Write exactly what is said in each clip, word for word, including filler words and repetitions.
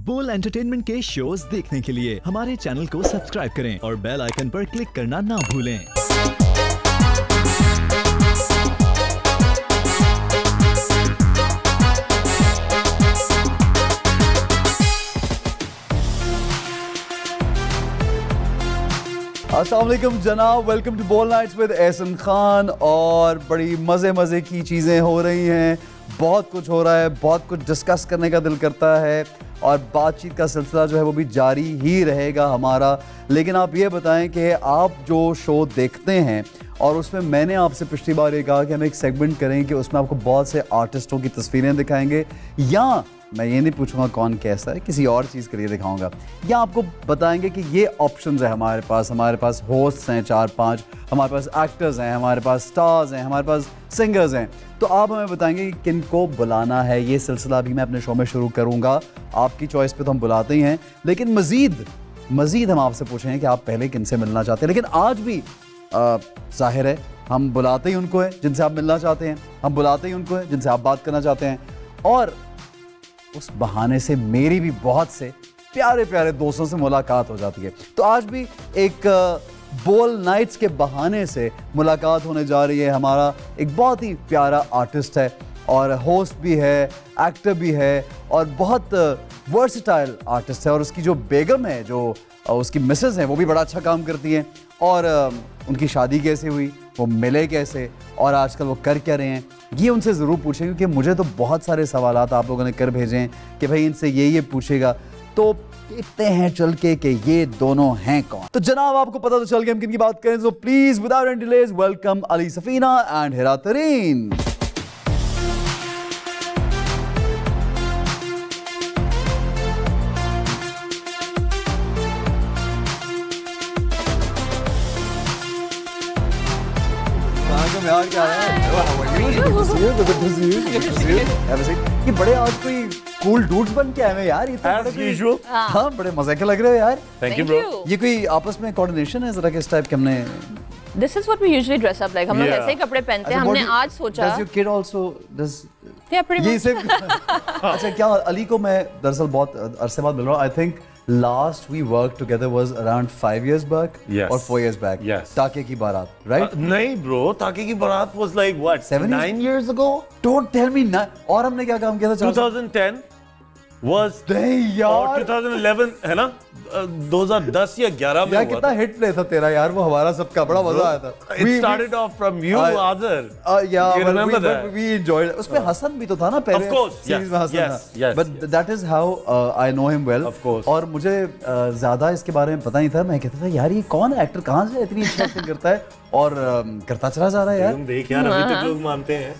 बोल एंटरटेनमेंट के शोज देखने के लिए हमारे चैनल को सब्सक्राइब करें और बेल आइकन पर क्लिक करना ना भूलें। अस्सलाम वालेकुम जनाब, welcome to Bol nights with Ahsan Khan. और बड़ी मज़े मज़े की चीज़ें हो रही हैं, बहुत कुछ हो रहा है, बहुत कुछ डिस्कस करने का दिल करता है और बातचीत का सिलसिला जो है वो भी जारी ही रहेगा हमारा। लेकिन आप ये बताएं कि आप जो शो देखते हैं, और उसमें मैंने आपसे पिछली बार ये कहा कि हम एक सेगमेंट करें कि उसमें आपको बहुत से आर्टिस्टों की तस्वीरें दिखाएंगे, या मैं ये नहीं पूछूंगा कौन कैसा है, किसी और चीज़ के लिए दिखाऊंगा, या आपको बताएंगे कि ये ऑप्शंस है हमारे पास। हमारे पास होस्ट्स हैं चार पाँच, हमारे पास एक्टर्स हैं, हमारे पास स्टार्स हैं, हमारे पास सिंगर्स हैं। तो आप हमें बताएंगे कि किन को बुलाना है। ये सिलसिला भी मैं अपने शो में शुरू करूँगा। आपकी चॉइस पे तो हम बुलाते ही हैं, लेकिन मज़ीद मज़ीद हम आपसे पूछेंगे कि आप पहले किन से मिलना चाहते हैं। लेकिन आज भी जाहिर है हम बुलाते ही उनको हैं जिनसे आप मिलना चाहते हैं, हम बुलाते ही उनको हैं जिनसे आप बात करना चाहते हैं। और उस बहाने से मेरी भी बहुत से प्यारे प्यारे दोस्तों से मुलाकात हो जाती है। तो आज भी एक बोल नाइट्स के बहाने से मुलाकात होने जा रही है। हमारा एक बहुत ही प्यारा आर्टिस्ट है और होस्ट भी है, एक्टर भी है और बहुत वर्सटाइल आर्टिस्ट है। और उसकी जो बेगम है, जो उसकी मिसेज हैं, वो भी बड़ा अच्छा काम करती हैं। और उनकी शादी कैसे हुई, वो मिले कैसे, और आजकल वो कर क्या रहे हैं, ये उनसे ज़रूर पूछें, क्योंकि मुझे तो बहुत सारे सवाल आप लोगों ने कर भेजे हैं कि भाई इनसे ये ये पूछेगा। तो देखते हैं चल के कि ये दोनों हैं कौन। तो जनाब आपको पता तो चल गया हम किन की बात करें, तो please without any delays welcome Ali Safina and Hira Tareen. ये बड़े आज कोई कूल डूड्स बन के आए हैं यार, ये तो हाँ बड़े मजे के लग रहे हो यार। Thank you bro. ये कोई आपस में कोऑर्डिनेशन है जरा किस टाइप के? हमने this is what we usually dress up like, हम लोग ऐसे ही कपड़े पहनते हैं। हमने आज सोचा does your kid also does या प्रीटी मच ये अच्छा क्या अली को मैं दरअसल बहुत अरसे बाद मिल रहा हूं। I think last we worked together was around five years back, yes, or four years back, yes. Taakye ki Bharat, right? uh, nahi bro, Taakye ki Bharat was like what, seven nine years ago? Don't tell me na. aur humne kya kaam kiya tha? twenty ten was nahi yaar, twenty eleven hai na, uh, twenty ten ya eleven mein yaar kitna hit play tha tera yaar, wo hamara sabka bada maza aaya tha. It we, started we, off from you uh, other uh, yeah you remember we, that we enjoyed it. usme uh, Hasan bhi to tha na pehle, of course, series mein Hasan yes, yes, yes, but yes. that is how uh, I know him well, of course. aur mujhe uh, zyada iske bare mein pata nahi tha, main kehta tha yaar ye kaun hai, actor kahan se itni achhi acting karta hai, और करता चला जा रहा है यार। तुम देख यार, अभी तो लोग मानते हैं।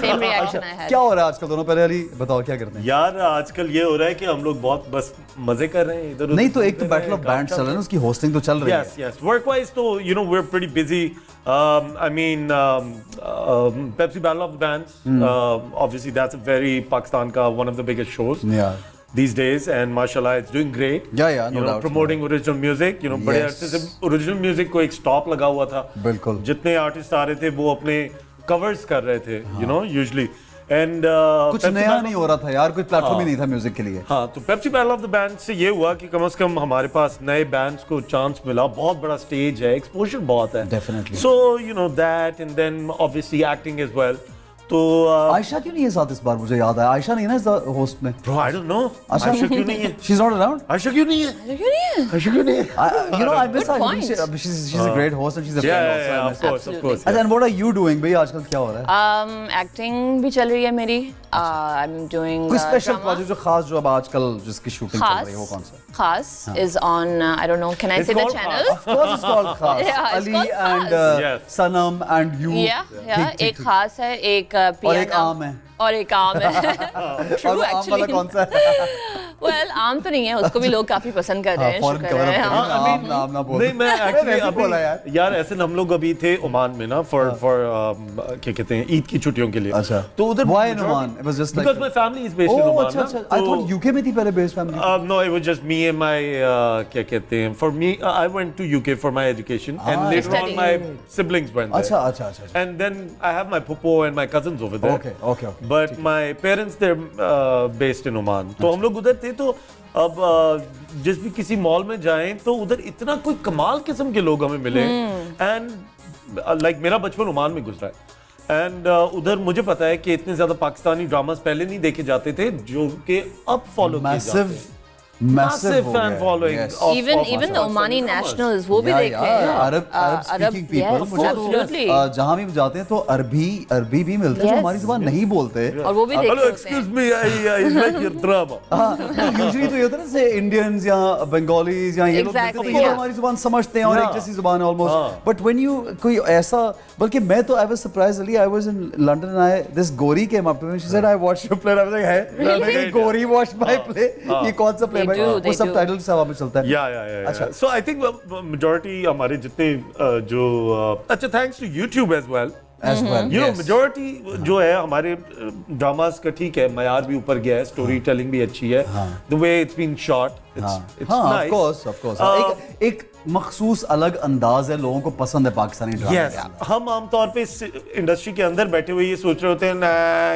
सेम रिएक्शन है। क्या हो रहा है आजकल दोनों? पहले अली बताओ क्या करते हैं यार आजकल? ये हो रहा है कि हम लोग बहुत बस मजे कर रहे हैं इधर। नहीं तो एक तो बैटल ऑफ बैंड्स चल रहा है, उसकी होस्टिंग तो चल रही है। यस यस, वर्क वाइज तो you know we are pretty busy. I mean Pepsi battle of the bands, obviously that's a very Pakistan का one of the biggest shows these days, and mashallah it's doing great. yeah yeah no you know, doubt promoting original music, you know, bade artists se original music ko ek stop laga hua tha, bilkul jitne artists aa rahe the wo apne covers kar rahe the, you know, usually, and kuch naya nahi ho raha tha yaar, koi platform hi nahi tha music ke liye. ha to Pepsi Battle of the Bands se ye hua ki kam se kam hamare paas naye bands ko chance mila, bahut bada stage hai, exposure bahut hai, definitely. so you know that, and then obviously acting as well. तो आयशा क्यों नहीं है साथ इस बार? मुझे याद आया आयशा नहीं है ना इस होस्ट में। Bro, I don't know. Ayesha क्यों नहीं है? She's not around. आयशा क्यों नहीं है? क्यों नहीं है? आयशा क्यों नहीं है? You know, I miss her. She's she's a great host and she's a friend also. Yeah, of course, of course. And what are you doing भाई आजकल, क्या हो रहा है? Acting भी चल रही है मेरी। I'm doing कोई special project जो खास, जो अब आजकल जिसकी shooting चल रही है, वो कौन सा? Khas is on. I don't know. Can I say the channel? Of course, it's called Khas. Yeah, it's called Khas. Ali and Sanam and you. Yeah, yeah. एक खास है, एक और एक आम है, और एक आम है। True, actually. कौन सा? Well, आम तो नहीं है, उसको भी लोग काफी पसंद कर रहे हैं। आम ना, आम ना बोल। नहीं मैं actually अभी बोला यार। यार ऐसे हम लोग अभी थे ओमान में ना, for for क्या कहते हैं, ईद की छुट्टियों के लिए। अच्छा। तो उधर why in Oman? It was just like because my family is based in Oman। अच्छा अच्छा। I thought U K में थी पहले based family। No, it was just me and my क्या कहते हैं, for me I went to U K for my education and later on my siblings went there। अच्छा अच्छा अच्छा। And then I have my puppo and my cousins over there। Okay okay okay। But my parents they're based in Oman। तो हम लोग उधर थे थे तो अब जिस भी किसी मॉल में जाएं तो उधर इतना कोई कमाल किस्म के लोग हमें मिले। एंड लाइक मेरा बचपन ओमान में गुजरा है एंड uh, उधर मुझे पता है कि इतने ज्यादा पाकिस्तानी ड्रामास पहले नहीं देखे जाते थे जो कि अब फॉलो किए जाते हैं। Massive, massive fan following. Yes. Of, even of even the Omani nationals, वो भी देखते हैं। Arab, Arab-speaking people, मुझे absolutely जहाँ भी जाते हैं तो अरबी अरबी भी मिलते हैं, हमारी ज़बान नहीं बोलते और वो भी देखते हैं। Hello, excuse me, I I like your drama. Usually तो ये होता है ना, Indians या Bengalis या ये लोग तो ये हमारी ज़बान समझते हैं और एक जैसी ज़बान almost. But when you कोई ऐसा, बल्कि मैं तो I was surprised really I was in London and I this Gauri came up to me. She said I watched your play. I was like, hey, Gauri watched my play. ये कौन सा play? वो सब title के साथ में चलता है। या या या। अच्छा, so I think majority हमारे जितने जो अच्छा thanks to YouTube as well, as well, you know majority जो है हमारे dramas का ठीक है, मयार भी ऊपर गया है, story telling भी अच्छी है, the way it's been shot, it's it's nice, of course, of course, एक एक मखसूस अलग अंदाज है, लोगों को पसंद है पाकिस्तानी ड्रामा। हम आमतौर पे इस इंडस्ट्री के अंदर बैठे हुए ये सोच रहे होते हैं ना,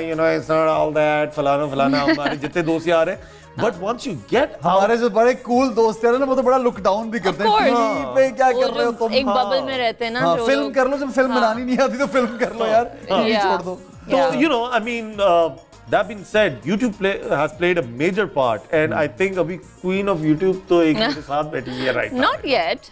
you know it's not all that फलाना फलाना, हमारे जितने दोस्त यार हैं। But once you get out, हमारे जो बड़े cool दोस्त हैं ना, वो तो बड़ा look down भी करते हैं। Of course, टीवी पे क्या कर रहे हो तुम? एक bubble में रहते हैं ना। फिल्म कर लो, जब फिल्म बनानी नहीं आती तो फिल्म कर लो यार, टीवी छोड़ दो। तो you know, I mean, that being said, YouTube play has played a major part, and I think अभी queen of YouTube तो एक के साथ बैठी है right now. Not yet.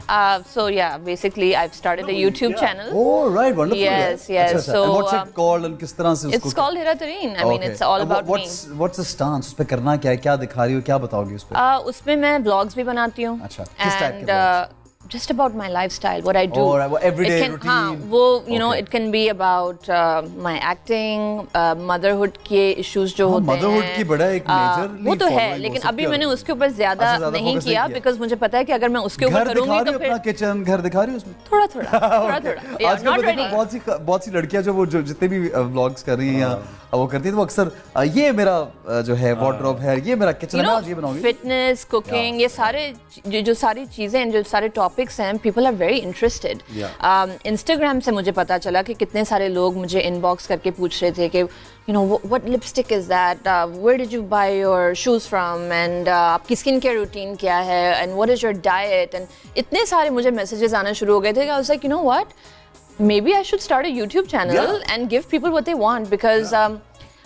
So yeah, basically I've started a YouTube channel. Oh right, wonderful. Yes, yes. So what's it called and किस तरह से उसको? It's called Hira Tareen. I mean, it's all about me. What's what's the stance? उसपे करना क्या है? क्या दिखा रही हो? क्या बताओगी उसपे? उसपे मैं vlogs भी बनाती हूँ. अच्छा. किस टाइप के vlogs? Just about my lifestyle, what I do. Or oh, everyday it can, routine. वो you know okay. it can be about uh, my acting, uh, motherhood के issues जो होते हैं. Motherhood की बड़ा एक major. Uh, वो तो है, लेकिन अभी मैंने उसके ऊपर ज़्यादा नहीं किया, because मुझे पता है कि अगर मैं उसके ऊपर करूँगी तो फिर. घर दिखा रही हो अपना kitchen, घर दिखा रही हो उसमें. थोड़ा थोड़ा, थोड़ा थोड़ा. आजकल देखो बहुत सी बहुत सी लड़कियाँ जो वो जो जितने भी vlogs कर रही हैं या वो करती हैं तो अक्सर ये मेरा जो है wardrobe है, ये मेरा kitchen है, ये बनाऊँगी. Fitness, cooking, ये सारे जो सारी चीजें, जो सारे topics हैं, people are very interested. Instagram से मुझे पता चला कि कितने सारे लोग मुझे inbox करके पूछ रहे थे कि you know what lipstick is that, where did you buy your shoes from, and आपकी skincare routine क्या है, and what is your diet, and इतने सारे मुझे messages आना शुरू हो गए थे कि I was like you know what, maybe I should start a YouTube channel yeah. and give people what they want because yeah. um,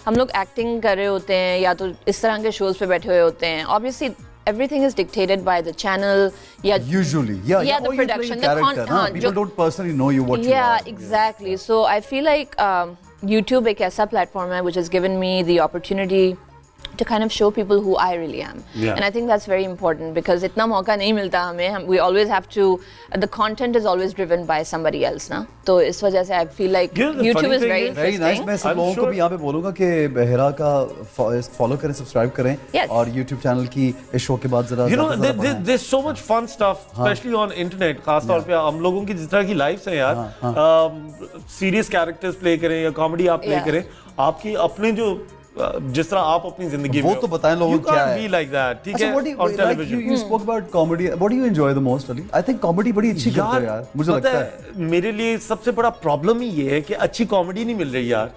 हम लोग acting कर रहे होते हैं या तो इस तरह के shows पे बैठे हुए होते हैं. Obviously everything is dictated by the channel. Yeah. Usually, yeah. Yeah, yeah. the or production, the content. Huh? People jo, don't personally know you what yeah, you are. Yeah, exactly. Yeah. So I feel like um, YouTube एक ऐसा platform है which has given me the opportunity to kind of show people who I really am. Yeah. And I think that's very important because इतना मौका नहीं मिलता हमें. We always have to, the content is always driven by somebody else ना. तो इस वजह से I feel like yeah, YouTube is very is, very nice. मैं सब लोगों को भी यहाँ पे बोलूँगा कि हिरा का follow करें, subscribe करें yes. और YouTube channel की इस show के बाद ज़रा. You know there, there, there's so much fun stuff especially on internet. खास तौर पे हम लोगों की जिस तरह की lives हैं यार, serious characters play करें या comedy आप play करें, आपकी अपने जो जिस तरह आप अपनी जिंदगी में वो तो बताएं लोगों क्या है. You can't be like that, ठीक है? On television. You spoke about comedy. What do you enjoy the most, Ali? I think comedy बड़ी अच्छी करते हो यार. मुझे लगता है. मेरे लिए सबसे बड़ा problem ही ये है कि अच्छी comedy नहीं मिल रही यार.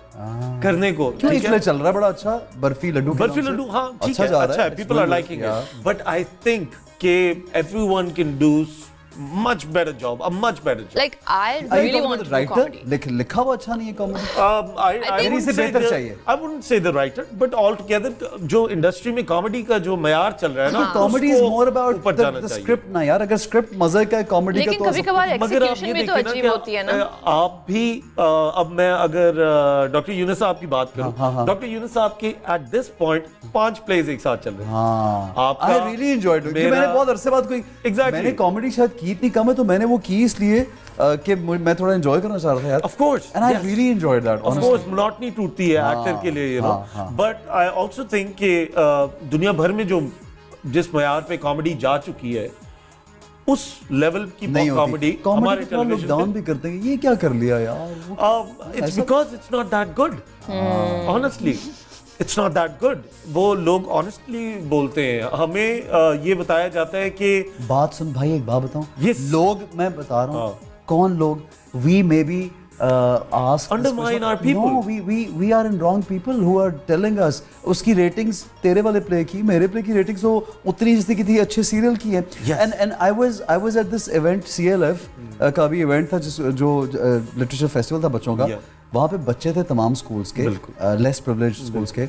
करने को. क्यों इसलिए चल रहा है बड़ा अच्छा बर्फी लड्डू. बर्फी लड्डू हाँ ठीक है अच्छा है. People are liking it. But I think के everyone can do much better job, a much better job. Like I really want to do comedy. लिखा हुआ अच्छा नहीं है comedy. I wouldn't say the writer, but altogether जो industry में comedy का जो मयार चल रहा है ना, comedy is more about the script ना यार. अगर script मज़े का comedy का तो लेकिन कभी-कभार execution भी तो अजीब होती है ना. आप भी अब मैं अगर डॉक्टर यूनुस साहब की बात करूं, डॉक्टर यूनुस साहब के at this point पांच plays एक साथ चल रहे हैं. I really enjoyed it. मैंने बहुत अरसे बाद कोई मैंने comedy शायद इतनी कम है तो मैंने वो की इसलिए कि मैं थोड़ा एंजॉय करना चाह रहा था यार. Of course, and I really enjoyed that. Of course, monotony टूटती है एक्टर के लिए, you know. But I also think कि दुनिया भर में जो जिस मयार पे कॉमेडी जा चुकी है, उस लेवल की कॉमेडी हमारे टेलीविजन डाउन भी करते हैं. ये क्या कर लिया यार? It's because it's not that good. Honestly. It's not that good. वो लोग honestly बोलते हैं. हमें ये बताया जाता है कि बात सुन भाई, एक बात बताऊँ. लोग मैं बता रहा हूँ कौन लोग. We maybe uh, ask undermine our people. No, we we we are in wrong people who are telling us. उसकी ratings तेरे वाले play की, मेरे play की ratings तो उतनी जितनी की थी अच्छे serial की हैं. Yes. And and I was I was at this event C L F uh, का भी event था जिस जो uh, literature festival था बच्चों का. Yeah. वहाँ पे बच्चे थे तमाम स्कूल्स के, लेस प्रिविलेज्ड स्कूल्स के.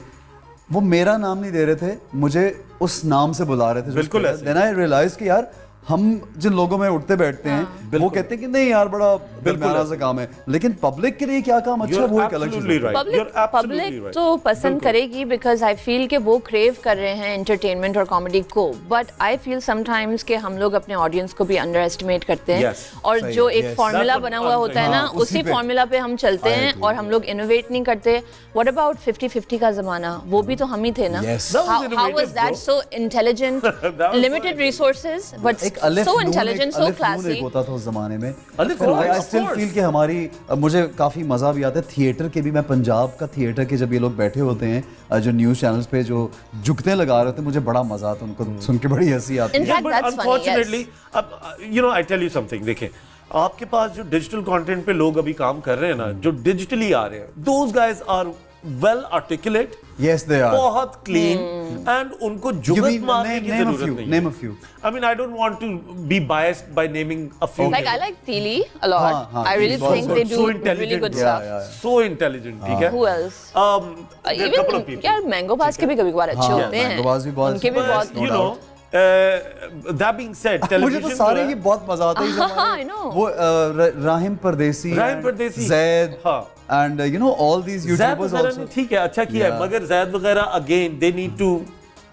वो मेरा नाम नहीं दे रहे थे, मुझे उस नाम से बुला रहे थे. बिल्कुल. देन आई रियलाइज कि यार हम जिन लोगों में उठते बैठते हैं वो कहते हैं कि नहीं यार बड़ा बेमाना सा काम है, लेकिन पब्लिक के लिए क्या काम अच्छा है वो एक अलग चीज़ है. पब्लिक तो पसंद करेगी बिकॉज आई फील कि वो क्रेव कर रहे हैं एंटरटेनमेंट और कॉमेडी को. बट आई फील समटाइम्स कि हम लोग अपने ऑडियंस को भी अंडर एस्टिमेट करते हैं और जो एक फार्मूला बना हुआ होता है ना उसी फार्मूला पे हम चलते हैं और हम लोग इनोवेट नहीं करते. व्हाट अबाउट फिफ्टी फिफ्टी का जमाना, वो भी तो हम ही थे ना. How was that so intelligent, limited resources but so intelligent, so classy. एक होता था उस जमाने में. I still feel कि हमारी, मुझे काफ़ी मज़ा भी आता है थिएटर के भी. मैं पंजाब का थिएटर के जब ये लोग बैठे होते हैं जो न्यूज़ चैनल्स पे जो जुगते लगा रहे होते हैं, मुझे बड़ा मज़ा आता है उनको सुन के, बड़ी हंसी आती है. In fact, that's funny. Unfortunately, अब you know I tell you something. देखें आपके पास जो डिजिटल कंटेंट पे लोग अभी काम कर रहे हैं ना, जो डिजिटली आ रहे हैं, those guys are well articulate. Yes, they are. बहुत clean and उनको जुगत मारने की ज़रूरत नहीं है. Name a few. I mean, I don't want to be biased by naming a few. Like I like Teeli a lot. I really think they do really good stuff. So intelligent, ठीक है. Who else? Um, even couple of people. यार mango bars के भी कभी-कभार अच्छे होते हैं. Mango bars भी बहुत. उनके भी बहुत. You know. That being said, television. मुझे तो सारे ये बहुत मज़ा आता है. हाँ, I know. वो राहिम परदेसी. राहिम परदेसी. Zaid. हाँ. And uh, you know all these YouTubers also. ठीक है, अच्छा किया है, मगर Zaid वगैरह again they need to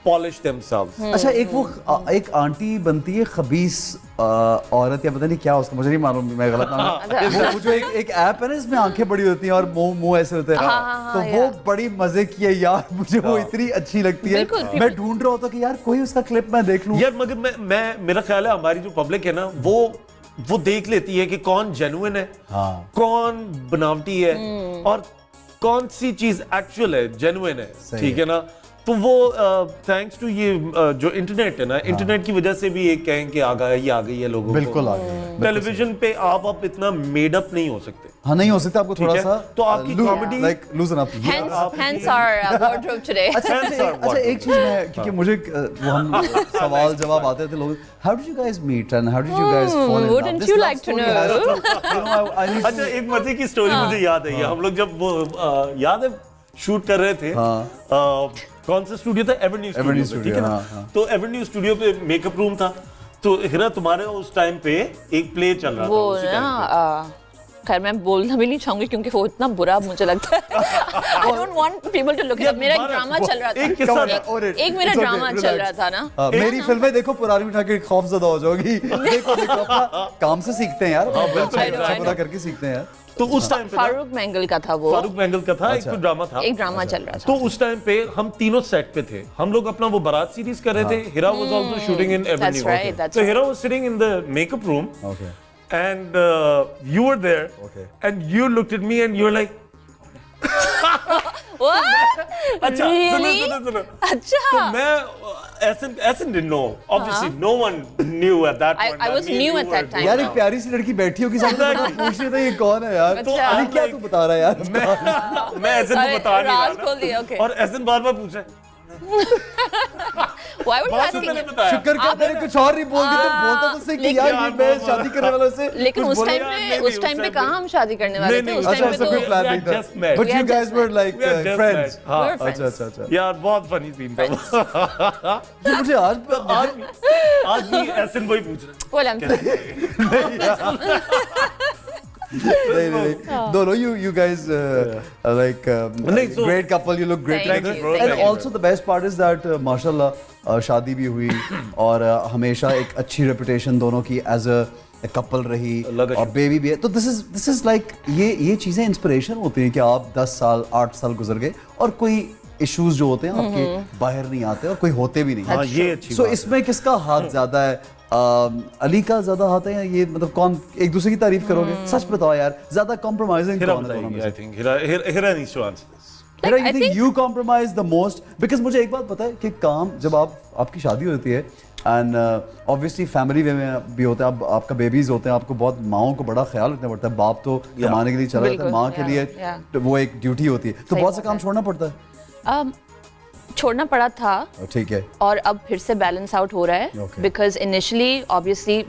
polish themselves. अच्छा एक वो एक आंटी बनती है खबीस औरत या पता नहीं क्या, उसका मुझे नहीं मालूम, मैं गलत नाम. वो जो एक एक ऐप है ना इसमें आंखें बड़ी होती हैं और मुंह मुंह ऐसे होते हैं, तो वो बड़ी मजे की है यार. मुझे वो इतनी अच्छी लगती है, मैं ढूंढ रहा होता कि यार कोई उसका क्लिप मैं देख लूँ यार. मगर मैं मैं मेरा ख्याल है हमारी जो पब्लिक है ना वो वो देख लेती है कि कौन जेन्युइन है, हाँ. कौन बनावटी है hmm. और कौन सी चीज एक्चुअल है, जेन्युइन है, ठीक है ना. तो वो थैंक्स टू ये जो इंटरनेट है ना, इंटरनेट की वजह से भी एक कहें कि आ गई आ गई है लोगों को. बिल्कुल आ गई. टेलीविजन पे आप आप इतना मेड अप नहीं हो सकते. हाँ, नहीं हो सकते. आपको थोड़ा सा तो आपकी comedy like loosen up. Hence our wardrobe today. अच्छा एक चीज मैं, क्योंकि मुझे वो हम सवाल जवाब आते थे लोग, how did you guys meet and how did you guys fall in love. Wouldn't you like to know. अच्छा एक मजे की स्टोरी मुझे याद आई. हम लोग जब वो याद है शूट कर रहे थे, कौन सा स्टूडियो था, एवर न्यू स्टूडियो, ठीक है ना. हाँ, हाँ. तो एवर न्यू स्टूडियो पे मेकअप रूम था. तो हिरा तुम्हारे उस टाइम पे एक प्ले चल रहा वो था ना. खैर मैं बोलना भी नहीं चाहूंगी क्योंकि वो इतना बुरा मुझे लगता है. I don't want people to look at it. मेरा एक ड्रामा चल रहा था. एक मेरा ड्रामा चल रहा था ना. मेरी फिल्में देखो पुरानी उठा के खौफजदा हो जाओगी. देखो देखो अपना काम से सीखते हैं यार, पता करके सीखते हैं यार. तो उस टाइम पे फारूक मंगल का था वो. फारूक मंगल का था. अच्छा, एक ड्रामा था, एक ड्रामा चल रहा था. तो उस टाइम पे हम तीनों सेट पे थे. हम लोग अपना वो बारात सीरीज कर रहे थे. Hira was also shooting in Evernew. So Hira was sitting in the makeup room and you were there and you looked at me and you were like what. अच्छा सुनो सुनो सुनो. अच्छा तो मैं ऐसे ऐसे didn't know obviously. no one knew at that point. I was new at that time. यार एक प्यारी सी लड़की बैठी होगी सामने, पूछ रही था ये कौन है यार. तो अभी क्या तू बता रहा है यार. मैं मैं ऐसे को बता नहीं रहा था और ऐसे बार बार पूछ रहा है. Why would you ask me? शुक्र कर तेरे कुछ और नहीं बोल दिया. तो बोलता तो सही कि यार मैं शादी करने वाला से. लेकिन उस टाइम पे उस टाइम पे कहाँ हम शादी करने वाले थे. उस टाइम पे तो कोई प्लान नहीं था. But you guys were like friends. हाँ अच्छा अच्छा अच्छा. यार बहुत funny सीन था. मुझे आज आज आज भी ऐसे वही पूछ रहे. नहीं नहीं दोनों you you guys like great couple. You look great together. And also the best part is that माशाल्लाह शादी भी हुई और हमेशा एक अच्छी रेपुटेशन दोनों की as a कपल रही और बेबी भी है. तो this is this is like ये ये चीज़ें इंस्पिरेशन होती हैं कि आप दस साल आठ साल गुजर गए और कोई इश्यूज जो होते हैं आपके बाहर नहीं आते और कोई होते भी नहीं. सो इसमें किसका हाथ ज़्यादा है, अली का ज्यादा हाथ है, ये मतलब कौन एक दूसरे की तारीफ करोगे, सच बताओ यार ज्यादा कॉम्प्रोमाइजिंग कौन है. Hira, you think you compromise the most? Because मुझे एक बात पता है कि काम जब आप आपकी शादी होती है एंड ऑब्वियसली फैमिली वे में भी होता है, आप, आपका बेबीज होते हैं, आपको बहुत माओं को बड़ा ख्याल रखना पड़ता है। बाप तो कमाने के लिए चला जाता है, माँ के लिए वो एक ड्यूटी होती है, तो बहुत सा काम छोड़ना पड़ता है। छोड़ना पड़ा था, ठीक है, और अब फिर से बैलेंस आउट हो रहा है, बिकॉज इनिशियली ऑब्वियसली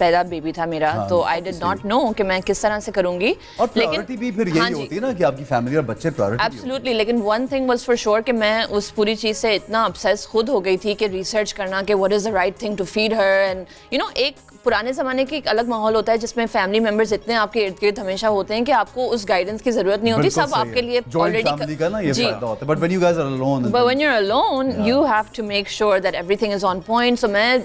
पहला बेबी था मेरा, हाँ, तो आई डिड नॉट नो कि मैं किस तरह से करूंगी। और प्रायोरिटी भी फिर यही होती है ना कि आपकी फैमिली और बच्चे प्रायोरिटी। एब्सोल्युटली, लेकिन one thing was for sure कि मैं उस पूरी चीज से इतना ऑब्सेस खुद हो गई थी कि रिसर्च करना कि what is the right thing to feed her, and you know एक पुराने ज़माने की एक अलग माहौल होता है जिसमें फैमिली मेंबर्स इतने आपके इर्द गिर्द हमेशा होते हैं कि आपको उस गाइडेंस की जरूरत नहीं होती, सब आपके लिए ऑलरेडी का ना ये फायदा होता है। But when you guys are alone, but when you are alone you have to make sure that everything is on point. सो मैं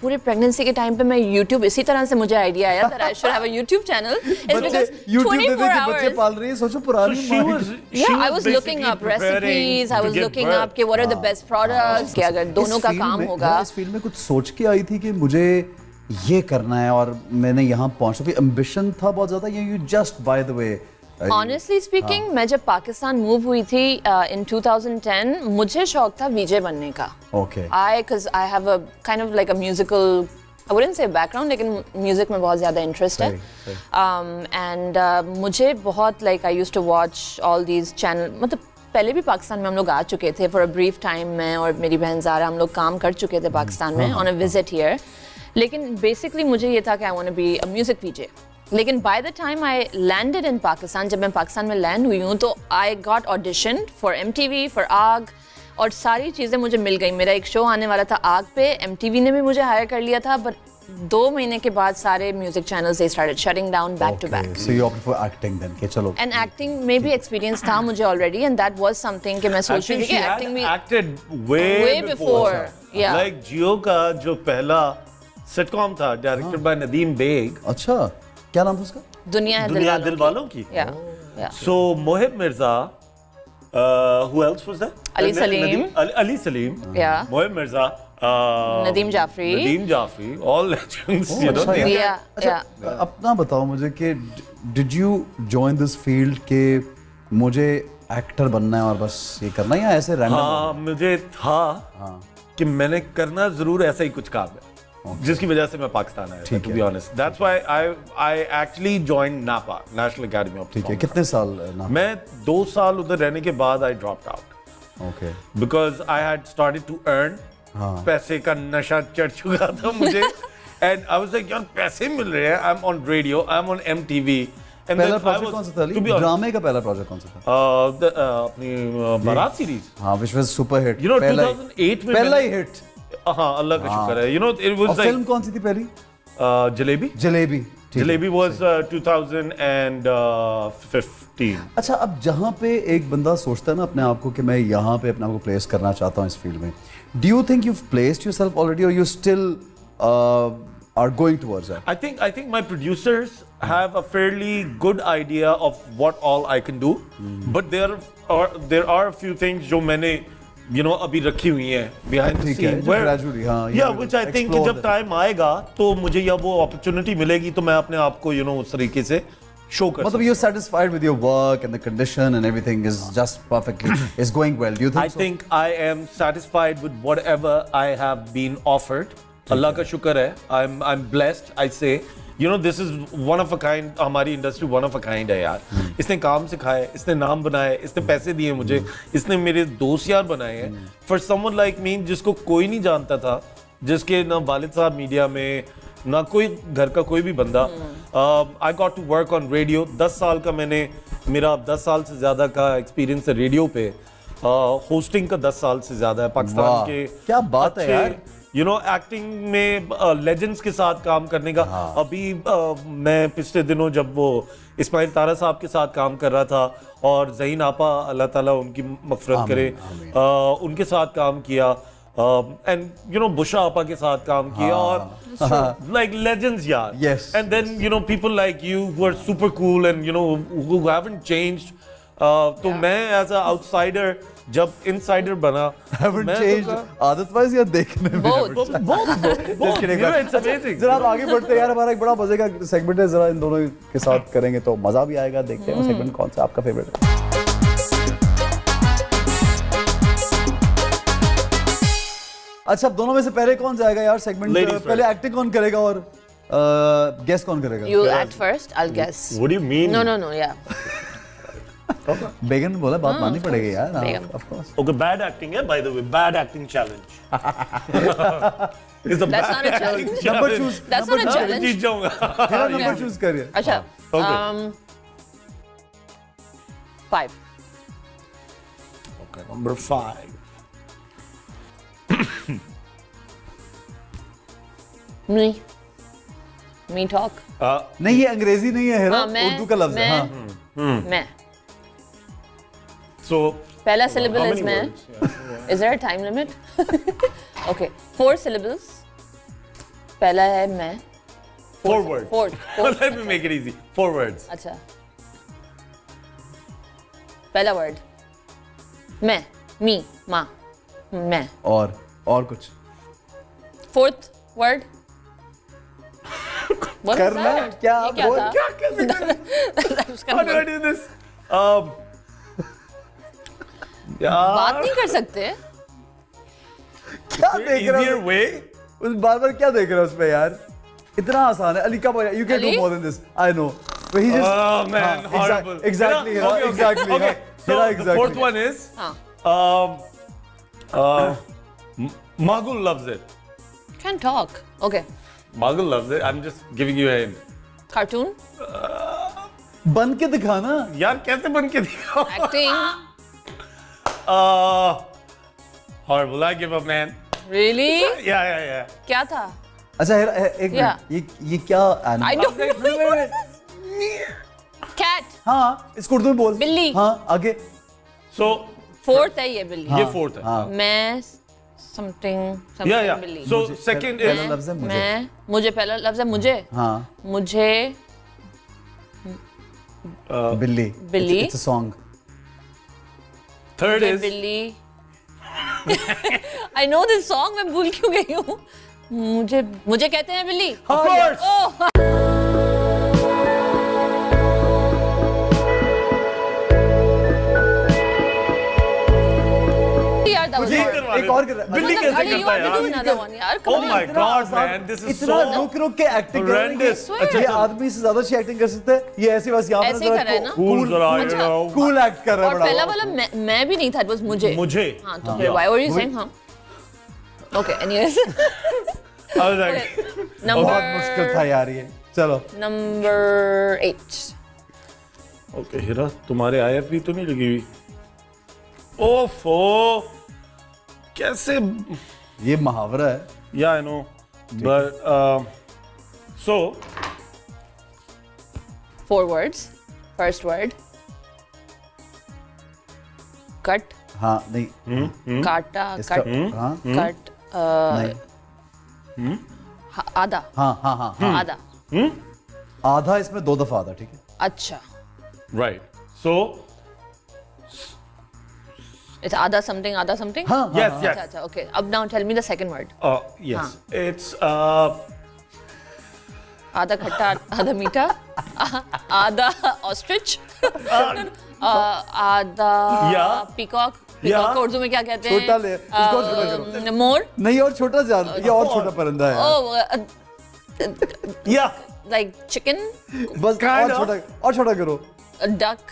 पूरे प्रेगनेंसी के टाइम पे मैं YouTube, इसी तरह से मुझे आइडिया आया that I should have a YouTube channel, is because twenty four hours बच्चे पाल रही है, सोचो पुरानी माँ। I was looking up recipes, I was looking up कि what are the best products, कि अगर दोनों का काम होगा। इस फील्ड में कुछ सोच के आई थी कि मुझे ये करना है और मैंने यहाँ पहुँचा, क्योंकि एम्बिशन था बहुत ज़्यादा। You just by the way honestly speaking, मैं जब पाकिस्तान मूव हुई थी इन टू थाउजेंड टेन, मुझे शौक था वीजे बनने का। Okay, I because I have a kind of like a musical, I wouldn't say background, लेकिन म्यूजिक में बहुत ज़्यादा इंटरेस्ट है। एंड मुझे बहुत like I used to watch all these channel, मतलब पहले भी पाकिस्तान में हम लोग आ चुके थे फॉर अ ब्रीफ टाइम में, और मेरी बहन ज़ारा हम लोग काम कर चुके थे पाकिस्तान में ऑन अ विजिट हियर, लेकिन बेसिकली मुझे ये था कि I want to be a music VJ. लेकिन by the time I landed in Pakistan, जब मैं पाकिस्तान में लैंड हुई हूँ, तो I got audition for M T V, for Aag, और सारी चीज़ें मुझे मिल गई। मेरा एक शो आने वाला था आग पे, एम टी वी ने भी मुझे हायर कर लिया था, बट दो महीने के बाद सारे music channels they started shutting down back to back. So you opted for acting then, के चलो। एंड एक्टिंग में भी एक्सपीरियंस था मुझे already, and that was something कि मैं सोच रही थी कि एक्टिंग में acted way before, like Geo का जो पहला सिटकॉम था, डायरेक्टेड बाय नदीम बेग। अच्छा, क्या नाम था उसका? दुनिया है दुनिया दिल वालों की। सो Mohib Mirza, who else was there? Ali Saleem, Ali Saleem, yeah, Mohib Mirza, Nadeem Jafri, Nadeem Jafri, all legends, you know. Yeah, yeah. अपना बताओ मुझे कि did you join this field के मुझे एक्टर बनना है और बस ये करना है, या ऐसे रैंडम? हाँ, मुझे था कि मैंने करना जरूर ऐसा ही कुछ काम है, जिसकी वजह से मैं पाकिस्तान आया था, to be honest. That's why I I actually joined नापा, National Academy of Performing Arts. ठीक है, कितने साल नापा? मैं दो साल उधर रहने के बाद I dropped out. Okay. Because I had started to earn. हाँ. पैसे का नशा चढ़ चुका था मुझे. And I was like, यार पैसे मिल रहे हैं. I'm on radio. I'm on M T V. पहला प्रोजेक्ट कौन सा था? ड्रामे का पहला प्रोजेक्ट कौन सा था? अपनी बारात सीरीज. हाँ, which was super hit. You know, two thousand eight में पहला ही hit. हाँ, अल्लाह का शुक्र है, you know, it was like. Film कौन सी थी पहली? Jalebi. Jalebi. Jalebi was two thousand fifteen. अच्छा, अब जहाँ पे एक बंदा सोचता है ना अपने आप को कि मैं यहाँ पे अपने आप को प्लेस करना चाहता हूँ इस फील्ड में, do you think you've placed yourself already or you still are going towards that? I think I think my producers have a fairly good idea of what all I can do, but there are there are a few things जो मैंने You know, अभी रखी हुई है behind the scene, gradually, हाँ, yeah, which I think कि जब time आएगा तो मुझे या वो opportunity मिलेगी तो मैं अपने आप को you know उस तरीके से show कर सकता हूँ। मतलब you're satisfied with your work and the condition and everything is just perfectly is going well. Do you think? I think I am satisfied with whatever I have been offered. अल्लाह का शुक्र है, I'm I'm blessed. I say, you know, this is one of a kind. हमारी industry one of a kind है यार. इसने काम सिखाए, इसने नाम बनाए, इसने पैसे दिए मुझे, इसने मेरे दोस्त यार बनाए हैं. For someone like me जिसको कोई नहीं जानता था, जिसके ना वालिद साहब मीडिया में, ना कोई घर का कोई भी बंदा, I got to work on radio. दस साल का मैंने, मेरा दस साल से ज़्यादा का एक्सपीरियंस है रेडियो पे. होस्टिंग का दस साल से ज़्यादा है पाकिस्तान के. क्या बात है यार. यू नो एक्टिंग में लेजेंड्स uh, के साथ काम करने का. हाँ. अभी uh, मैं पिछले दिनों जब वो इस्माइल तारा साहब के साथ काम कर रहा था और ज़हीन आपा, अल्लाह ताला उनकी मगफरत करे, uh, उनके साथ काम किया, एंड यू नो बुशा आपा के साथ काम किया, और लाइक लेजेंड्स यार. And then you know people like you who are super cool and you know who haven't changed. तो मैं एज अ आउटसाइडर जब इनसाइडर बना, आदतवाइज या देखने में जरा आगे बढ़ते हैं यार. हमारा एक बड़ा मजे का सेगमेंट है, जरा इन दोनों के साथ करेंगे तो मजा भी आएगा. देखते हैं वो सेगमेंट कौन सा आपका फेवरेट है. अच्छा, दोनों में से पहले कौन जाएगा यार सेगमेंट? पहले एक्टिंग कौन करेगा और गेस कौन करेगा? You act first, I'll guess. What do you mean? No, no, no, yeah. बेगन ने बोला बात माननी पड़ेगी यार, of course. Okay, bad acting है, by the way, bad acting challenge. That's not a challenge. Number choose. That's not a challenge. जीत जाऊँगा. तेरा number choose करिए. अच्छा. Five. Okay, number five. नहीं, मी टॉक नहीं, ये अंग्रेजी नहीं है, उर्दू का लफ्ज है। मैं सो पहला सिलेबल इज मैं। Is there a time limit? Okay, four syllables. पहला है मैं। Four words. Four, let me make it easy. Four words. अच्छा, पहला वर्ड मैं, मी, माँ, मैं और और कुछ। फोर्थ वर्ड करना क्या? क्या क्या कैसे? How do I do this? Um, बात नहीं कर सकते। क्या देख रहे हो? उस बार बार क्या देख रहे हो उसमें यार? इतना आसान है। अली का बोला, you can do more than this. I know. But he just. Oh man, horrible. Exactly. Exactly. Okay. So the fourth one is. Um. Uh. Magul loves it. Can talk. Okay. Mangal loves it. I'm just giving you a hint. Cartoon? Uh, बन के दिखाना यार, कैसे बन के दिखाओ? Acting. Uh, horrible. I give up, man. Really? Yeah, yeah, yeah. क्या था? अच्छा एक मिनट, ये ये क्या animal? I don't know. Cat. हाँ, इसको उर्दू में बोल. बिल्ली. हाँ, आगे. So fourth है ये बिल्ली. ये fourth है. मैं something something yeah, yeah. बिल्ली. So मुझे, second is पहला लफ्ज़ है मुझे. मैं, मुझे पहला लफ्ज़ है मुझे. हाँ. मुझे uh, बिल्ली. बिल्ली. It's, it's a song. Third is बिल्ली. I know this song. मैं भूल क्यों गई हूँ? मुझे मुझे कहते हैं बिल्ली. Of course. Oh. एक और कर बिल्ली कैसे करता है यार? Oh my God man, this is so horrendous. ये आदमी से ज्यादा अच्छी एक्टिंग कर सकते हैं, ये ऐसे बस यहाँ पर कूल कूल एक्ट कर रहा है। और पहला वाला मैं भी नहीं था, बस मुझे मुझे हाँ, तो फिर why were you saying? हाँ, okay, anyways. बहुत मुश्किल था यार ये. चलो number eight. Okay हिरा, तुम्हारे आई एफ भी तो नहीं लगी हुई? ओफो, कैसे? ये मुहावरा है। या I know, but so four words. First word cut. हाँ नहीं, काटा. कट कट आधा. हाँ हाँ हाँ आधा. आधा इसमें दो दफा आधा, ठीक है? अच्छा, right. So it's ada something, ada something. Huh, yes, huh, yes. Acha, okay. Ab now tell me the second word. Uh, yes. Haan. It's uh ada khatta, ada meetha, ada ostrich, uh, uh, ada yeah. peacock. Peacock को उर्दू में क्या कहते हैं? छोटा ले, इसको छोटा करो. मोर? नहीं, और छोटा जान, ये और छोटा परिंदा है. Oh, yeah. Like chicken. बस और छोटा, और छोटा करो. Duck.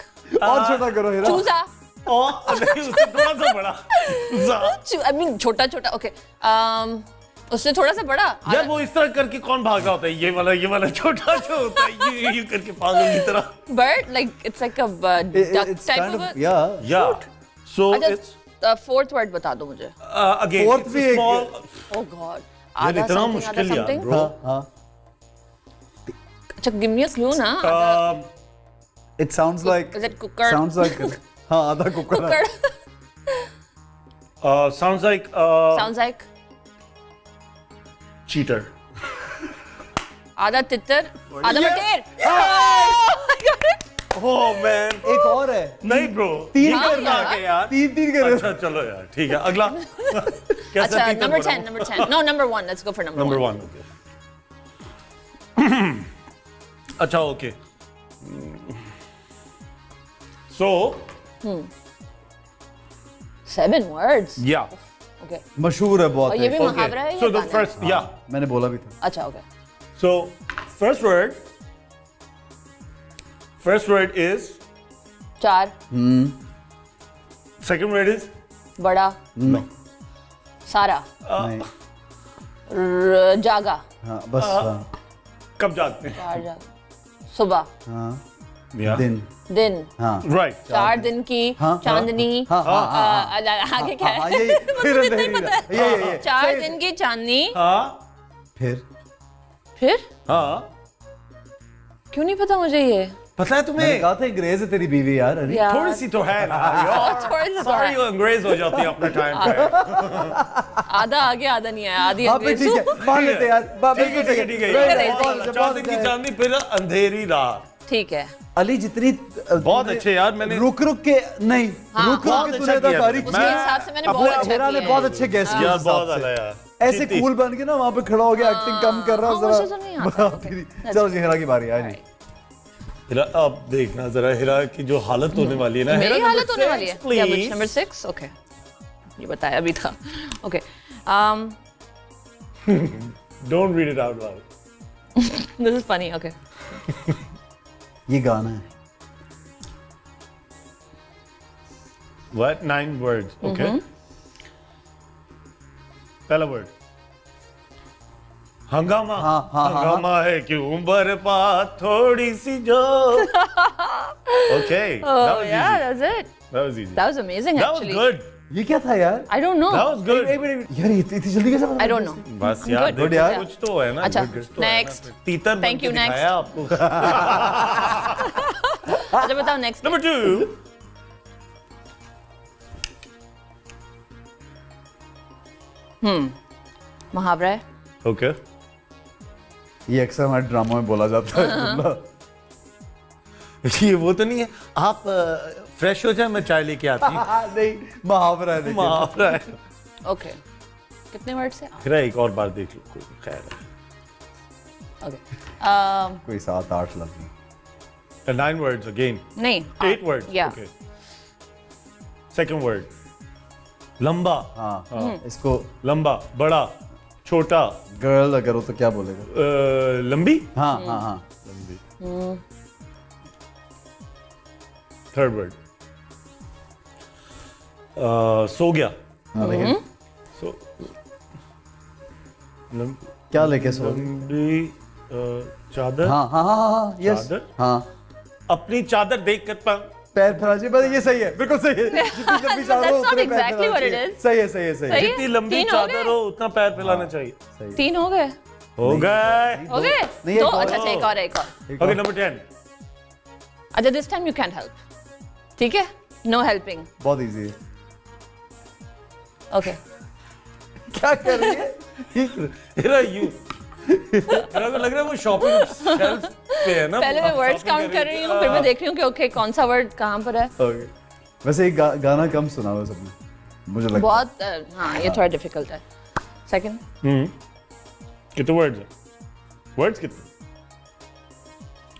और छोटा करो हिरा. चूजा. थोड़ा सा बड़ा. I mean, छोटा छोटा. ओके, उससे थोड़ा सा बड़ा. यार वो इस तरह करके कौन भाग रहा होता है? ये वाला ये वाला छोटा जो होता है, ये ये करके पागल की तरह. Bird, like it's like a duck type of. Yeah, yeah. So it's fourth word बता दो मुझे. Again, fourth भी एक. Oh God. यार इतना मुश्किल यार bro. हाँ. अच्छा, give me a clue ना. It sounds like. Is it cooker? Sounds like. हाँ, आधा cooker. uh, sounds like. Uh, sounds like. Cheater. आधा तितर, आधा मटेर. Oh man. एक और है. नहीं bro. तीन करना है यार. तीन तीन करो. अच्छा चलो यार, ठीक है. अगला. अच्छा, number ten, number ten. No, number one. Let's go for number one. Number one. Okay. अच्छा, okay. So. Hmm. Seven words. Yeah. मशहूर है बहुत। ये भी मुहावरा है। सो द फर्स्ट, या मैंने बोला भी था। अच्छा okay, so first word, first word is चार, सेकंड वर्ड इज बड़ा, सारा, जागा, बस कब जागते हैं, सुबह, दिन, दिन, राइट, चार दिन की चांदनी, आगे क्या है, चार दिन की चांदनी, फिर फिर क्यों नहीं पता मुझे ये? पता है तुम्हें? मैंने कहा था अंग्रेज है तेरी बीवी यार, थोड़ी सी तो है ना यार, सॉरी अंग्रेज हो जाती है अपने टाइम पे, आधा आगे आधा नहीं है, आधी अंग्रेज मान लेते यार, बिल्कुल ठीक है ठीक है। चार दिन की चांदनी फिर अंधेरी रात, ठीक है। अली जितनी बहुत अच्छे यार, मैंने रुक रुक के नहीं, रुक रुक के तूने तारीफ की, उसके हिसाब से मैंने बहुत अच्छा किया, बहुत अच्छे गेस किया, बहुत अच्छा यार, ऐसे कूल बन के ना वहाँ पे खड़ा हो गया, एक्टिंग कम कर रहा हूँ। चलो जी हिरा की बारी आ गई। हिरा आप देखना जरा, हिरा की जो हालत होने वाली है ना, मेरी हालत होने वाली है। नंबर सिक्स, ओके ये बताया अभी था, okay don't read it out loud, this is funny, okay ये गाना है। व्हाट नाइन वर्ड्स, ओके पहला वर्ड हंगामा, हाँ, हाँ, हंगामा हाँ, है क्यों बरपा थोड़ी सी जो, ओके ये क्या था यार? आई डोंट नो, यार इतनी जल्दी कैसे पता? आई डोंट नो, बस यार गुड यार, कुछ तो है ना। अच्छा नेक्स्ट, तीतर बन के दिखाया आपको। अच्छा बताओ नेक्स्ट, नंबर टू हम्म मुहावरा है, ओके ये अक्सर हमारे ड्रामा में बोला जाता है। ये वो तो नहीं है आप फ्रेश हो जाए मैं चाय लेके आती हूँ। नहीं मुहावरा है, मुहावरा है। ओके कितने वर्ड से? फिर एक और बार देख लो, कोई खैर है। ओके कोई सात आठ लफ्ज़। Nine words again. नहीं एट वर्ड्स। या सेकंड वर्ड लंबा, हाँ इसको लंबा, बड़ा, छोटा, गर्ल अगर हो तो क्या बोलेगा, लंबी, हाँ हाँ हाँ लंबी। थर्ड वर्ड सो गया, सो क्या लेके सो, लंबी चादर, हाँ हाँ हाँ हाँ यस, हाँ अपनी चादर देख कर पैर फैला जी, बस ये सही है, बिल्कुल सही है, जितनी लंबी चादर हो उतना पैर फैलाना चाहिए, सही है सही है सही है, जितनी लंबी चादर हो उतना पैर फैलाना चाहिए। तीन हो गए, हो गए हो गए दो, अच्छा अच्छा एक और एक और, ओके नंबर टेन। अच्छा this time you can help, ठीक है, नो हेल्पिंग, बहुत इजी है। ओके क्या कर रही है हिरा? यू हिरा को लग रहा है वो शॉपिंग शेल्फ पे है ना, पहले मैं वर्ड्स काउंट कर रही हूँ, फिर मैं देख रही हूँ कि ओके कौन सा वर्ड कहाँ पर है। ओके वैसे एक गा, गाना कम सुना हुआ सबने मुझे लगता है बहुत, हाँ ये थोड़ा डिफिकल्ट है। सेकंड कितने वर्ड्स हैं? वर्ड्स कितने?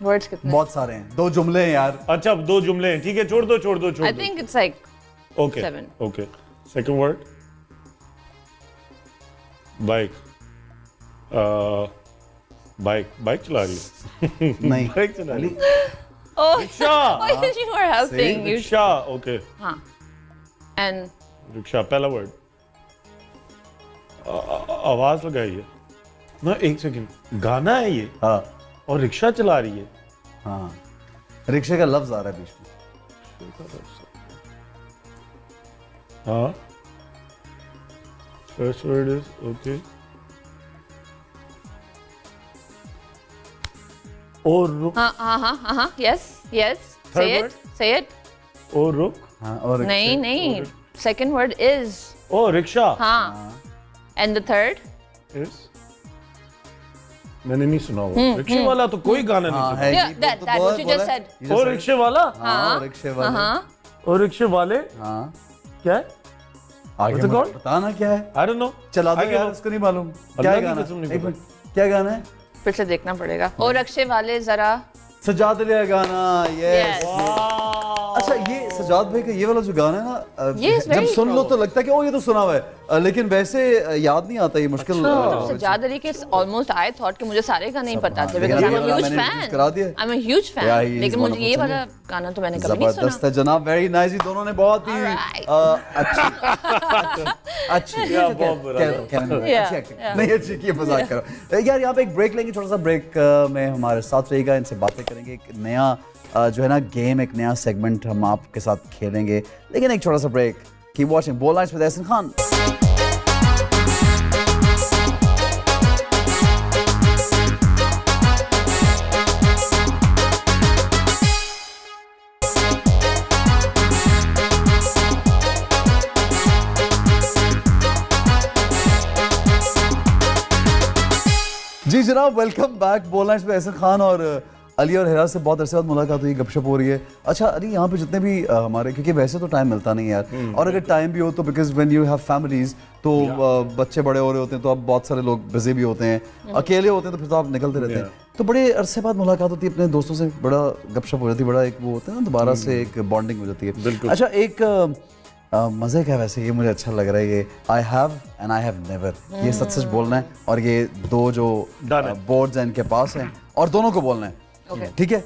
वर्ड्स कितने? बहुत सारे हैं, दो जुमले हैं यार। अच्छा दो जुमले हैं, ठीक है छोड़ दो छोड़ दो छोड़ दो। I think it's like seven. Okay second word bike, bike bike चला रही हो? नहीं बाइक चला रही। Oh rickshaw, you are helping, rickshaw, okay हां एंड रिक्शा। पहला वर्ड आवाज लगाई है ना, एक सेकंड गाना है ये, हाँ और रिक्शा चला रही है, हाँ रिक्शे का लफ्ज आ रहा है बीच में, हाँ फर्स्ट वर्ड इज ओके। और रुक, हाँ हाँ हाँ yes yes say it say it, और रुक, हाँ और नहीं नहीं second word is oh rickshaw, हाँ एंड द थर्ड इज, मैंने नहीं सुना हुआ रिक्शे वाला, तो कोई गाना नहीं। और रिक्शे वाला, हाँ रिक्शे वाला, और रिक्शे वाले, हाँ क्या है आगे कौन बताना क्या है? I don't know, चला दो यार उसको नहीं मालूम क्या गाना है, क्या गाना है फिर से देखना पड़ेगा। और रिक्शे वाले जरा सजा दिया गाना, यस अच्छा ये सजाद भाई का ये वाला जो गाना है ना yes, जब सुन लो तो लगता है कि ओ ये तो सुना हुआ है, लेकिन वैसे याद नहीं आता ये मुश्किल। सजाद अली के ऑलमोस्ट आई थॉट कि मुझे सारे गाने ही पता थे because I am a huge fan, I am a huge fan, लेकिन मुझे ये वाला गाना तो मैंने कभी नहीं सुना। जबरदस्त है जनाब, वेरी नाइस। ये दोनों ने बहुत ही अच्छी अच्छी क्या नहीं अच्छी की मजाक करो यार। यहाँ पे एक ब्रेक लेंगे, छोटा सा ब्रेक में हमारे साथ रहेगा, इनसे बातें करेंगे, एक नया जो है ना गेम, एक नया सेगमेंट हम आपके साथ खेलेंगे, लेकिन एक छोटा सा break. Keep watching Bol nights with Ahsan Khan. जी जनाब, welcome back. Bol nights with Ahsan Khan और अली और हिरा से बहुत अरसे बाद मुलाकात हुई, गपशप हो रही है। अच्छा अली, यहाँ पे जितने भी आ, हमारे, क्योंकि वैसे तो टाइम मिलता नहीं यार, और अगर टाइम भी हो तो because when you have families तो yeah. बच्चे बड़े हो रहे होते हैं, तो अब बहुत सारे लोग बिजी भी होते हैं yeah. अकेले होते हैं तो फिर तो आप निकलते रहते yeah. हैं, तो बड़े अरसे बाद मुलाकात होती है अपने दोस्तों से, बड़ा गपशप हो जाती है, बड़ा एक वो होता है ना दोबारा से एक बॉन्डिंग हो जाती है। अच्छा एक मज़े का वैसे ये मुझे अच्छा लग रहा है, ये I have and I have never, ये सच सच बोलना है, और ये दो जो बोर्ड्स हैं इनके पास हैं और दोनों को बोलना है, ठीक है।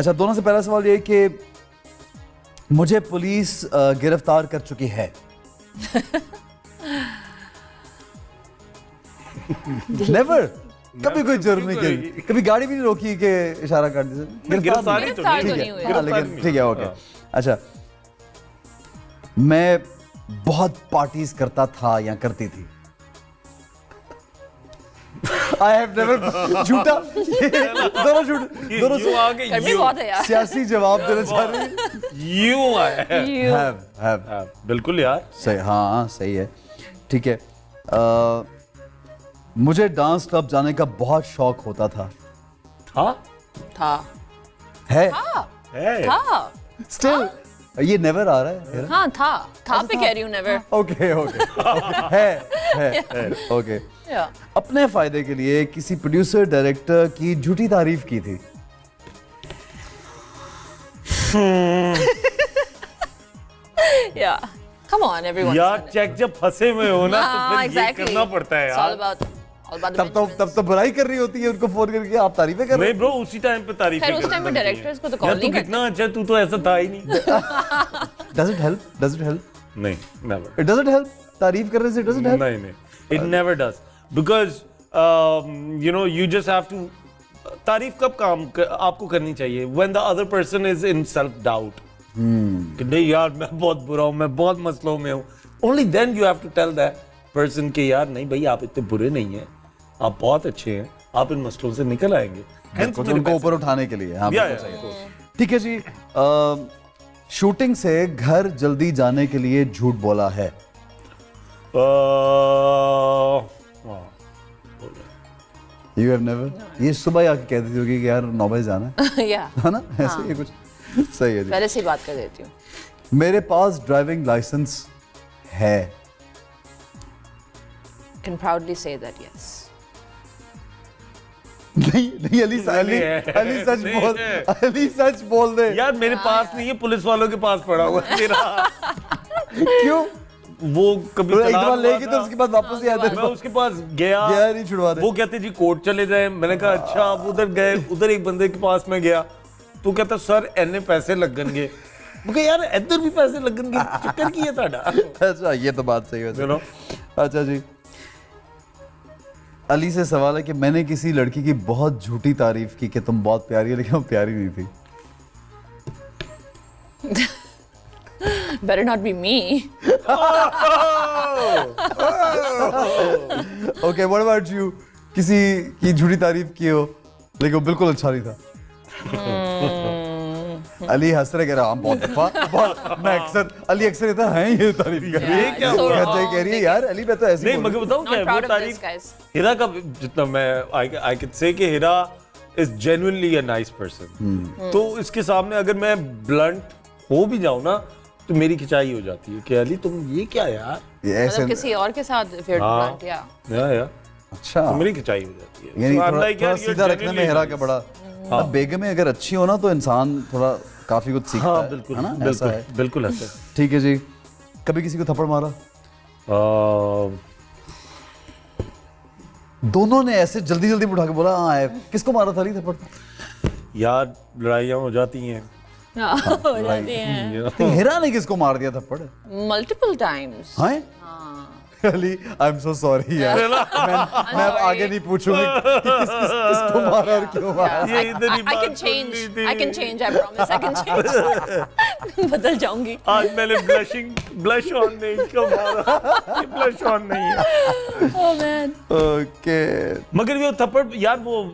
अच्छा दोनों से पहला सवाल ये कि मुझे पुलिस गिरफ्तार कर चुकी है। नेवर, कभी कोई जुर्म नहीं किया, कभी गाड़ी भी नहीं रोकी कि इशारा कर दी, गिरफ्तार नहीं हुई, लेकिन ठीक है ओके। अच्छा मैं बहुत पार्टीज करता था या करती थी। I have never झूठा, दोनों झूठे, दोनों सियासी जवाब देना चाह रही है। बिल्कुल यार सही, हाँ सही है ठीक है। आ, मुझे डांस क्लब जाने का बहुत शौक होता था। था था है था स्टिल ये नेवर आ रहा है। हाँ था था पे कह रही हूँ नेवर। ओके ओके है है ओके। अपने फायदे के लिए किसी प्रोड्यूसर डायरेक्टर की झूठी तारीफ की थी। या कम ऑन एवरीवन यार, चेक जब फंसे में हो ना तो फिर ये करना पड़ता है यार, तब तो तब तो बुराई कर रही होती है उनको फोन करके, आप तारीफें कर रहे हो ब्रो, उसी टाइम पे तारीफें कर रहे हो, उस टाइम पे डायरेक्टर्स को तो कॉल नहीं करते। कितना अच्छा, तू तो ऐसा था ही नहीं। Does it help, does it help? नहीं नेवर, इट डजंट हेल्प। तारीफ करने से इट डजंट हेल्प, नहीं नहीं it never does, because you know you just have to. तारीफ कब काम आपको करनी चाहिए? When the other person is in self doubt, कि नहीं यार मैं बहुत बुरा हूं, मैं बहुत मसलों में हूं, only then you have to tell that person के यार नहीं भाई आप इतने बुरे नहीं हैं, आप बहुत अच्छे हैं, आप इन मसलों से निकल आएंगे, उनको ऊपर उठाने के लिए। ठीक है जी। आ, शूटिंग से घर जल्दी जाने के लिए झूठ बोला है। यू हैव नेवर, ये सुबह आके कह देती होगी कि यार नौ बजे जाना है है ना, ऐसे ये कुछ सही है जी, पहले से बात कर देती हूँ। मेरे पास ड्राइविंग लाइसेंस है। Can proudly say that yes. नहीं नहीं अली अली अली सच बोल, अली सच बोल दे यार, मेरे पास नहीं है, पुलिस वालों के पास पड़ा हुआ तेरा। क्यों? वो कभी एक बार लेके तो उसके बाद वापस ही आता है। मैं उसके पास गया, गया नहीं छुड़वा रहे, वो कहते जी कोर्ट चले जाए, मैंने कहा अच्छा आप उधर गए, उधर एक बंदे के पास में गया तो कहता सर इतने पैसे लगेंगे, यार इधर भी पैसे लगेंगे, चक्कर की है तुम्हारा। अच्छा ये तो बात सही है। अच्छा जी, अली से सवाल है कि मैंने किसी लड़की की बहुत झूठी तारीफ की कि तुम बहुत प्यारी हो, लेकिन वो प्यारी नहीं थी। Better not be me. Okay, what about you? किसी की झूठी तारीफ की हो लेकिन वो बिल्कुल अच्छा नहीं था। hmm. अली हंस रहे, कह रहा हम बहुत दफा बहुत मैं अक्सर अली अक्सर इतना है ये तारीफ कर रही है, क्या हो रहा है कह रही है यार अली मैं तो ऐसे नहीं, मगर बताऊं क्या वो तारीफ हिरा का, जितना मैं आई आई कैन से कि Hira is genuinely a nice person, तो इसके सामने अगर मैं ब्लंट हो भी जाऊं ना तो मेरी खिंचाई हो जाती है कि अली तुम ये क्या यार, ये ऐसे किसी और के साथ फिर ब्लंट या या या अच्छा तो मेरी खिंचाई हो जाती है। यानी थोड़ा सीधा रखने में हिरा का बड़ा, अब बेगम अगर अच्छी हो ना तो इंसान थोड़ा काफी कुछ सीखता हाँ, बिल्कुल, है ना? बिल्कुल, है। बिल्कुल ऐसा है। ठीक है जी। कभी किसी को थप्पड़ मारा? आ... दोनों ने ऐसे जल्दी जल्दी उठा के बोला हाँ। किसको मारा था नहीं थप्पड़? यार लड़ाइयाँ हो जाती हैं। हाँ, हाँ, हो जाती हैं। हिरा ने किसको मार दिया थप्पड़? Multiple times. Ali I am so sorry यार, मैं मैं आगे नहीं पूछूंगी किस किसको मारा और क्यों मारा। I can change, I can change, I promise I can change, बदल जाऊंगी। आज मैंने ब्लशिंग ब्लश ऑन नहीं क्यों मारा, ये ब्लश ऑन नहीं है। Oh man. ओके मगर वो थप्पड़ यार वो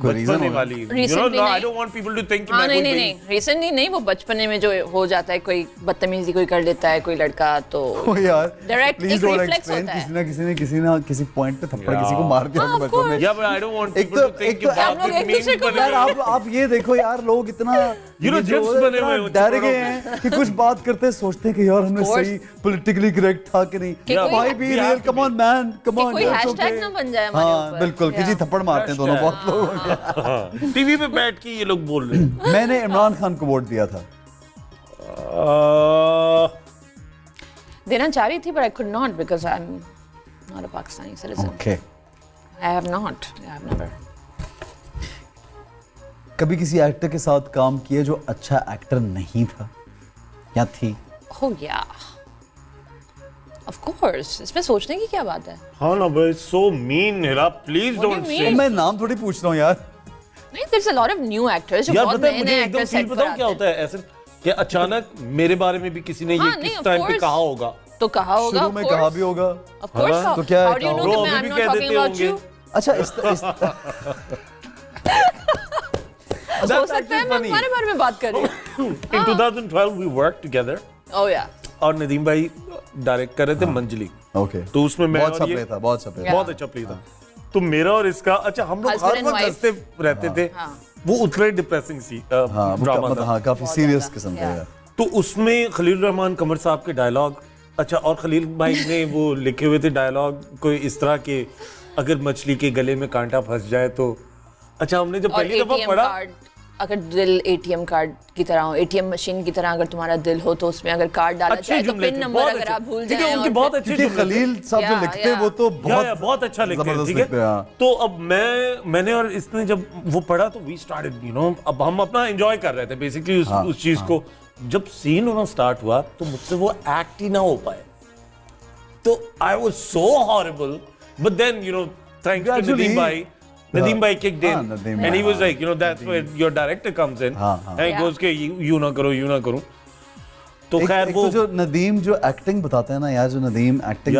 बचपने वाली, you know, I don't want people to think मैं नहीं नहीं recently नहीं, वो बचपने में जो हो जाता है, कोई बदतमीजी कोई कर लेता है कोई लड़का तो यार डायरेक्ट एक रिफ्लेक्स होता है, किसी ना किसी ने किसी ना किसी पॉइंट पे थप्पड़ किसी को मार दिया बचपन में। या but I don't want people to think कि आप आप ये देखो यार लोग इतना यू नो जिप्स बने हुए हैं, डर गए हैं कि कुछ बात करते सोचते कि यार हमने सही पॉलिटिकली करेक्ट था कि नहीं। भाई be real, come on man, come on. कोई हैशटैग ना बन जाए हमारे ऊपर। बिल्कुल कि जी थप्पड़ मारते हैं दोनों बहुत लोग टीवी पे बैठ के ये लोग बोल रहे हैं। मैंने इमरान खान को वोट दिया था, देना चाह रही थी but I could not because I'm not a Pakistani citizen. Okay. I have not. I have never. कभी किसी एक्टर के साथ काम किया जो अच्छा एक्टर नहीं था या थी? Oh yeah. Of course, इसमें सोचने की क्या बात है? हाँ ना भाई, so mean Hira, please don't say. मैं नाम थोड़ी पूछ रहा हूँ यार। नहीं, there's a lot of new actors जो बहुत नए नए actors set पर आते हैं। यार बताओ मुझे एकदम फील बताओ क्या होता है ऐसे कि अचानक मेरे बारे में भी किसी ने ये किस टाइम पे कहा होगा? तो कहा होगा, शुरू में कहा भी होगा। Of course, तो क्या है? Bro अभी भी कह देते होंगे। अच्छा हो सकता है मैं तुम्हारे बारे में बात कर रही हूँ। In twenty twelve we worked together. Oh yeah. और नदीम भाई डायरेक्ट कर रहे थे हाँ, मंजली। ओके तो उसमें मैं बहुत प्ले था, बहुत प्ले था, बहुत अच्छा प्ले था। तो मेरा और इसका अच्छा हम लोग हर वक्त हंसते रहते थे हाँ, वो उतना डिप्रेसिंग सी ड्रामा था हाँ, काफी सीरियस किस्म का। तो उसमें खलील रहमान कमर साहब के डायलॉग अच्छा, और खलील भाई ने वो लिखे हुए थे डायलॉग कोई इस तरह के अगर मछली के गले में कांटा फंस जाए तो अच्छा। हमने जब पहली दफा पढ़ा अगर दिल एटीएम कार्ड की तरह हो, एटीएम मशीन की तरह अगर तुम्हारा दिल हो तो उसमें अगर कार्ड डाला जाए तो पिन नंबर अगर आप भूल जाएं। उनके बहुत अच्छे जो खलील साहब जो लिखते हैं वो तो बहुत बहुत अच्छा लिखते हैं, ठीक है। तो अब मैं मैंने और इसने जब वो पढ़ा तो वी स्टार्टेड यू नो, अब हम अपना एंजॉय कर रहे थे बेसिकली उस चीज को। जब सीन होना स्टार्ट हुआ तो मुझसे वो एक्ट ही ना हो पाए, तो I was so horrible but then you know thank you Nadeem भाई। Nadeem Baig kicked in and he was like, you know, that's where your director comes in and he goes कि you ना करो, you ना करो। तो खैर वो जो नदीम जो एक्टिंग बताते हैं ना यार, जो नदीम एक्टिंग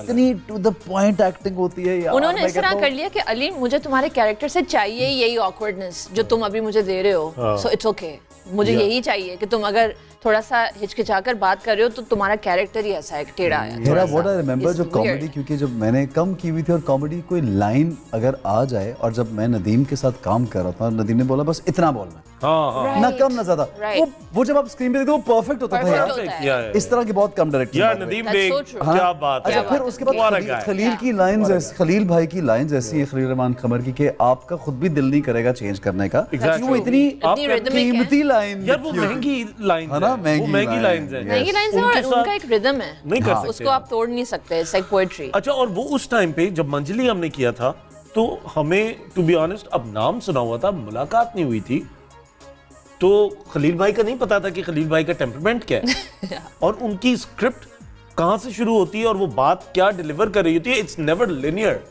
इतनी टू द पॉइंट एक्टिंग होती है यार। उन्होंने इस तरह कर लिया कि अली मुझे तुम्हारे कैरेक्टर से चाहिए यही ऑकवर्डनेस जो तुम अभी मुझे दे रहे हो, सो इट्स ओके। मुझे यही चाहिए कि तुम अगर थोड़ा सा हिचकिचाकर बात कर रहे हो तो तुम्हारा कैरेक्टर ही ऐसा है टेढ़ा है। मेरा व्हाट आई रिमेंबर जो कॉमेडी, क्योंकि जब मैंने कम की हुई थी और कॉमेडी कोई लाइन अगर आ जाए और जब मैं नदीम के साथ काम कर रहा था, नदीम ने बोला बस इतना बोलना हाँ, हाँ, ना कम ना ज्यादा right. वो वो जब आप स्क्रीन पे देखते हो वो परफेक्ट होता perfect था यार। होता यार। इस तरह के बहुत कम डायरेक्टर यार नदीम बेग क्या बात है। फिर उसके बाद खलील की लाइंस, खलील भाई की लाइंस ऐसी है खलील रहमान कमर की कि आपका खुद भी दिल नहीं करेगा चेंज करने का। वो इतनी कीमती लाइन यार, वो महंगी लाइन है ना, महंगी लाइंस है, महंगी लाइंस है और उनका एक रिदम है नहीं कर सकते उसको आप तोड़ नहीं सकते, इट्स लाइक पोएट्री। अच्छा और वो उस टाइम पे जब मंजली हमने किया था तो हमें टू बी ऑनेस्ट अब नाम सुना हुआ था, मुलाकात नहीं हुई थी, तो खलील भाई का नहीं पता था कि खलील भाई का टेम्परमेंट क्या है और उनकी स्क्रिप्ट कहाँ से शुरू होती है और वो बात क्या डिलीवर कर रही होती है। It's never linear,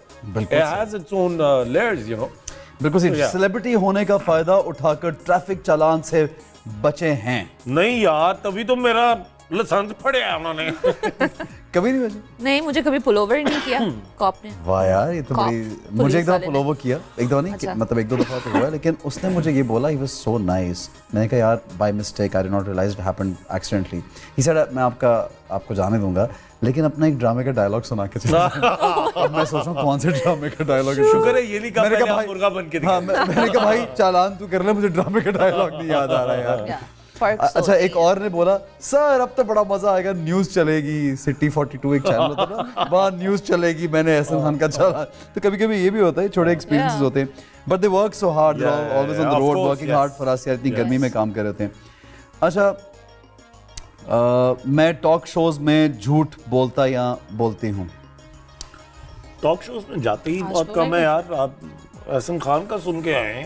it has its own layers you know. बिल्कुल सेलिब्रिटी होने का फायदा उठाकर ट्रैफिक चालान से बचे हैं। नहीं यार तभी तो मेरा लाइसेंस फड़े है उन्होंने। कभी नहीं बचे? नहीं मुझे कभी पुलोवर ही नहीं किया कॉप ने। वाह यार ये तो बड़ी, मुझे एक दफा पुलोवर किया, एक दफा नहीं अच्छा। मतलब एक दो दफा तो हुआ, लेकिन उसने मुझे ये बोला ही वाज सो नाइस। मैंने कहा यार by mistake I did not realise it happened accidentally. He said मैं आपका आपको जाने दूंगा लेकिन अपना एक ड्रामे का डायलॉग सुना के चला। अब मैं सोच रहा हूँ कौन से ड्रामे का डायलॉग है, शुक्र है ये नहीं कहा मैंने मुर्गा बन के दिखा। मैंने कहा भाई चालान तू कर ले, मुझे ड्रामे का डायलॉग नहीं याद आ रहा यार। फर्क। अच्छा एक और ने बोला सर अब तो बड़ा मजा आएगा, न्यूज चलेगी, सिटी फोर्टी टू एक चैनल होता था वहाँ न्यूज चलेगी, मैंने अहसन खान का चला। तो कभी कभी ये भी होता है, छोटे एक्सपीरियंसेस होते हैं, but they work so hard, always on the road working hard for us, इतनी गर्मी में काम कर रहे थे। अच्छा मैं टॉक शोज में झूठ बोलता या बोलती हूँ? टॉक शोज में जाते ही बहुत कम है यार, आप अहसन खान का सुन के आए हैं।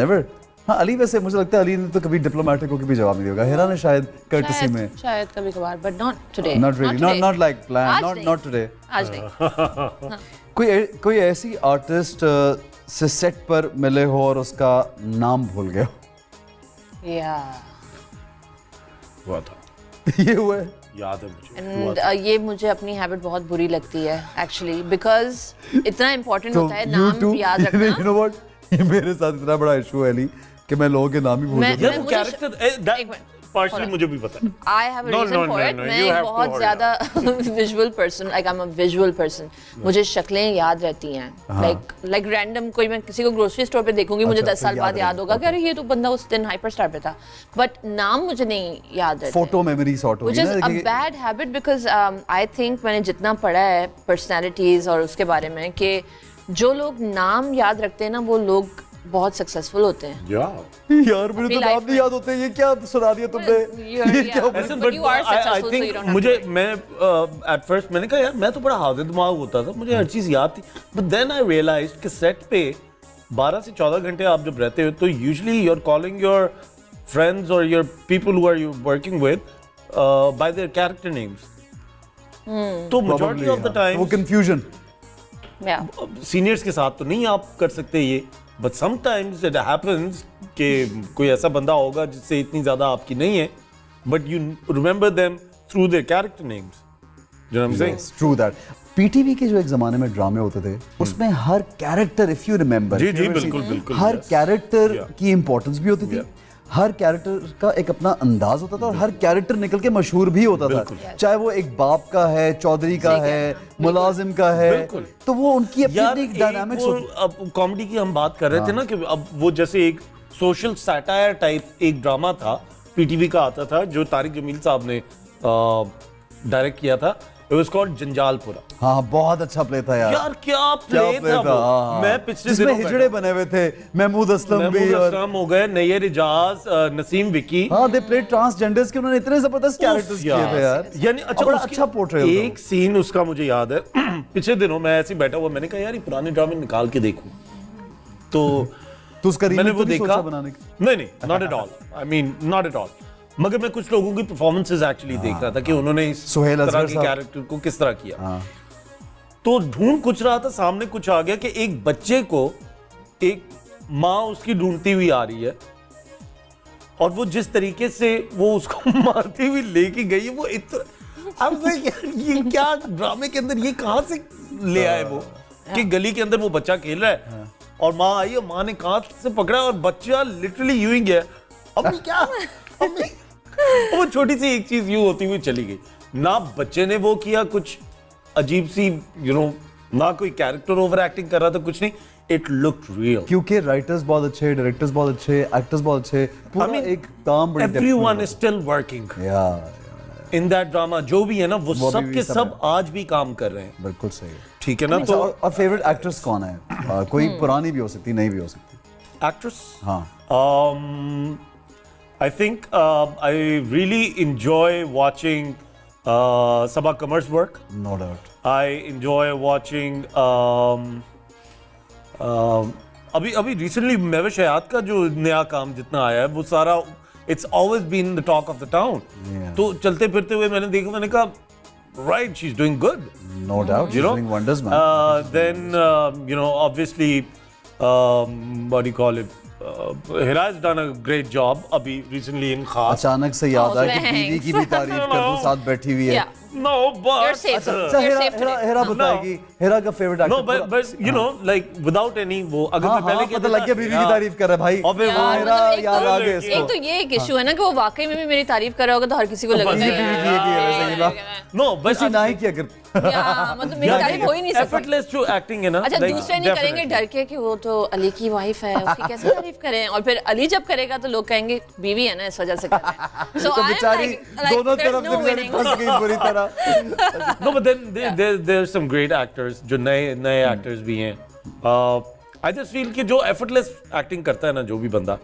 नेवर। हाँ अली, वैसे मुझे लगता है अली ने तो कभी डिप्लोमेटिक होकर भी जवाब नहीं दिया। हिरा ने शायद कर्टसी में शायद कभी कभार, but not today, not really, not not like plan, not not today, आज नहीं। कोई कोई ऐसी आर्टिस्ट से सेट पर मिले हो और उसका नाम भूल गए हो? या हुआ था, ये हुआ है, याद है मुझे। And, uh, ये मुझे अपनी हैबिट बहुत बुरी लगती है एक्चुअली, बिकॉज इतना इम्पोर्टेंट होता है नाम याद रखना। You know what? ये मेरे साथ इतना बड़ा इशू है अली कि मैं लोगों के नाम ही भूल जाता हूं। कैरेक्टर पार्शली मुझे भी पता है। I have a reason for it. मैं बहुत ज्यादा visual person, like I am a visual person, मुझे शक्लें याद रहती हैं, लाइक लाइक रैंडम कोई, मैं किसी को ग्रोसरी स्टोर पे देखूंगी मुझे दस साल बाद याद होगा कि अरे ये तो बंदा उस दिन हाइपर स्टार पे था, बट नाम मुझे नहीं याद रहता। फोटो मेमोरी सॉर्ट हो गई ना, which is a bad habit because I think मैंने जितना पढ़ा है पर्सनालिटीज और उसके बारे में कि जो लोग नाम याद रखते हैं ना वो लोग बहुत सक्सेसफुल होते हैं। या यार मुझे तो नाम नहीं याद होते, ये क्या सुना दिया तुमने? मुझे मैं एट फर्स्ट मैंने कहा यार मैं तो बड़ा हाजिर दिमाग होता था, मुझे हर चीज़ याद थी, बट देन आई रियलाइज्ड कि सेट पे बारह से चौदह घंटे आप जब रहते हो तो usually you are calling your friends और your people who are you working with by their character names, तो मेजॉरिटी ऑफ द टाइम वो कंफ्यूजन। सीनियर्स के साथ तो नहीं आप कर सकते ये, बट समटाइम्स इट हैपन्स कि कोई ऐसा बंदा होगा जिससे इतनी ज़्यादा आपकी नहीं है, but you remember them through their character names, जो हम सेइंग थ्रू दैट। पीटीवी के जो एक ज़माने में ड्रामे होते थे उसमें हर कैरेक्टर, इफ़ यू रिमेंबर, जी जी बिल्कुल बिल्कुल, हर कैरेक्टर की इम्पोर्टेंस भी होती थी, हर कैरेक्टर का एक अपना अंदाज होता था और हर कैरेक्टर निकल के मशहूर भी होता था, चाहे वो एक बाप का है, चौधरी का है, मुलाजिम का है, तो वो उनकी अपनी एक डायनामिक्स। अब कॉमेडी की हम बात कर रहे थे ना कि अब वो जैसे एक सोशल सैटायर टाइप एक ड्रामा था पीटीवी का आता था जो तारिक जमील साहब ने डायरेक्ट किया था, It was called जंजालपुरा। हाँ बहुत अच्छा प्ले था यार, यार क्या प्ले, क्या प्ले था, था? आ, मैं पिछले जिसमें हिजड़े बने हुए थे, महमूद असलम भी, महमूद असलम हो गए, नैयर इजाज, नसीम विकी, हाँ दे प्ले ट्रांसजेंडर्स के, उन्होंने इतने जबरदस्त कैरेक्टर्स किए थे यार, यानी अच्छा बड़ा अच्छा पोर्ट्रेट। एक सीन उसका मुझे याद है, पिछले दिनों मैं ऐसे बैठा हुआ, मैंने कहा यार ये पुराने ड्रामे निकाल के देखूं, तो तो उसका मैंने वो देखा, नहीं नहीं not at all, I mean not at all, मगर मैं कुछ लोगों की परफॉर्मेंसेस एक्चुअली देख रहा था कि उन्होंने इस तरह के कैरेक्टर को किस तरह किया, तो ढूंढ कुछ रहा था, सामने कुछ आ गया कि एक बच्चे को एक माँ उसकी ढूंढती हुई आ रही है और वो जिस तरीके से वो उसको मारती हुई लेके गई है, वो इतना, अब ये क्या ड्रामे के अंदर ये कहाँ से ले आए वो कि गली के अंदर वो बच्चा खेल रहा है और माँ आई और माँ ने कांच से पकड़ा और बच्चा लिटरली यूं ही गया। अब क्या वो छोटी सी एक चीज यूं होती हुई चली गई ना, बच्चे ने वो किया कुछ अजीब सी, यू नो, ना कोई कैरेक्टर ओवर एक्टिंग कर रहा था, कुछ नहीं, इट लुक्ड रियल, क्योंकि राइटर्स बहुत अच्छे, डायरेक्टर्स बहुत अच्छे, एक्टर्स बहुत अच्छे, पूरा एक काम बड़ी, एवरीवन इज स्टिल वर्किंग या इन दैट ड्रामा, जो भी है ना वो सब के सब आज भी काम कर रहे हैं। बिल्कुल सही, ठीक है ना। तो और फेवरेट एक्ट्रेस कौन है? कोई पुरानी भी हो सकती, नहीं भी हो सकती एक्ट्रेस। हाँ I think uh, I really enjoy watching uh, Sabah Kamar's work. No doubt. I enjoy watching. Um, uh, अभी अभी recently महवेश हयात का जो नया काम जितना आया है वो सारा it's always been the talk of the town. Yeah. तो चलते फिरते हुए मैंने देखा, मैंने कहा right, she's doing good. No doubt. You she's know? Doing wonders, man. Uh, then uh, you know, obviously, um, what do you call it? Hira has done a great job अभी recently in खास। अचानक से याद आया कि बीवी की भी तारीफ कर दूं, साथ बैठी हुई है। नो बट अच्छा हिरा हिरा बताएगी हिरा का favourite actor. No but but you know like without any वो, अगर मैं पहले कहता लग गया बीवी की तारीफ कर रहा है भाई, अबे वो हिरा याद आ गए इसको। एक तो ये एक इशू है ना कि वो वाकई में भी मेरी तारीफ कर रहा होगा तो हर किसी को लगेगा। नो बट ना ही किया कर मतलब मेरी तारीफ हो ही नहीं सकती। एफर्टलेस जो एक्टिंग है ना। अच्छा दूसरे नहीं करेंगे डर के कि वो तो अली की वाइफ है, उसकी कैसे तारीफ करें, और फिर अली जब करेगा तो लोग कहेंगे बीवी है ना इस वजह से कर रहा है। सो बेचारी दोनों तरफ से फंस गई पूरी तरह। No but then there are some great actors जो नए नए एक्टर्स भी हैं। आई जस्ट फील कि जो एफर्टलेस एक्टिंग करता है ना जो भी बंदा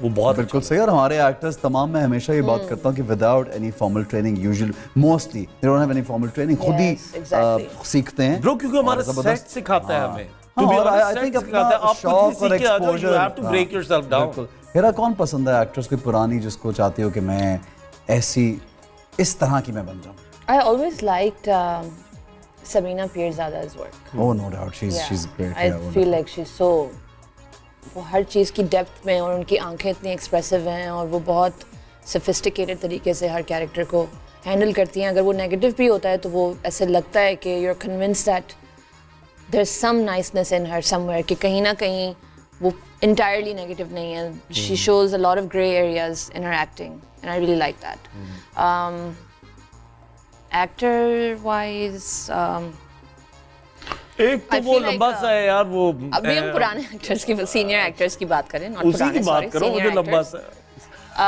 वो बहुत बिल्कुल सही। और हमारे एक्टर्स तमाम, मैं हमेशा ये बात करता हूँ कि without any formal training usually mostly they don't have any formal training, खुद ही सीखते हैं ब्रो, क्योंकि हमारा सेट सिखाता है हमें। To be honest I think आपको सीख के आ जाओ, you have to break yourself down. Hira कौन पसंद है एक्टर्स कोई पुरानी जिसको चाहते हो कि मैं ऐसी इस तरह की मैं बन जाऊं? I always liked Sabina Peerzada's work. Oh no doubt, she's yeah. she's great. I yeah, feel like she's so वो हर चीज़ की डेप्थ में, और उनकी आंखें इतनी एक्सप्रेसिव हैं और वो बहुत सोफिस्टिकेटेड तरीके से हर कैरेक्टर को हैंडल करती हैं। अगर वो नेगेटिव भी होता है तो वो ऐसे लगता है कि you are convinced that there is some niceness in her somewhere, कि कहीं ना कहीं वो इंटायरली नेगेटिव नहीं है। She shows a lot of grey areas in her acting and I really like that. Actor wise एक तो वो लंबा सा है यार, वो अभी हम पुराने एक्टर्स की सीनियर एक्टर्स की बात करें, नॉट पुराने सीनियर लंबा सा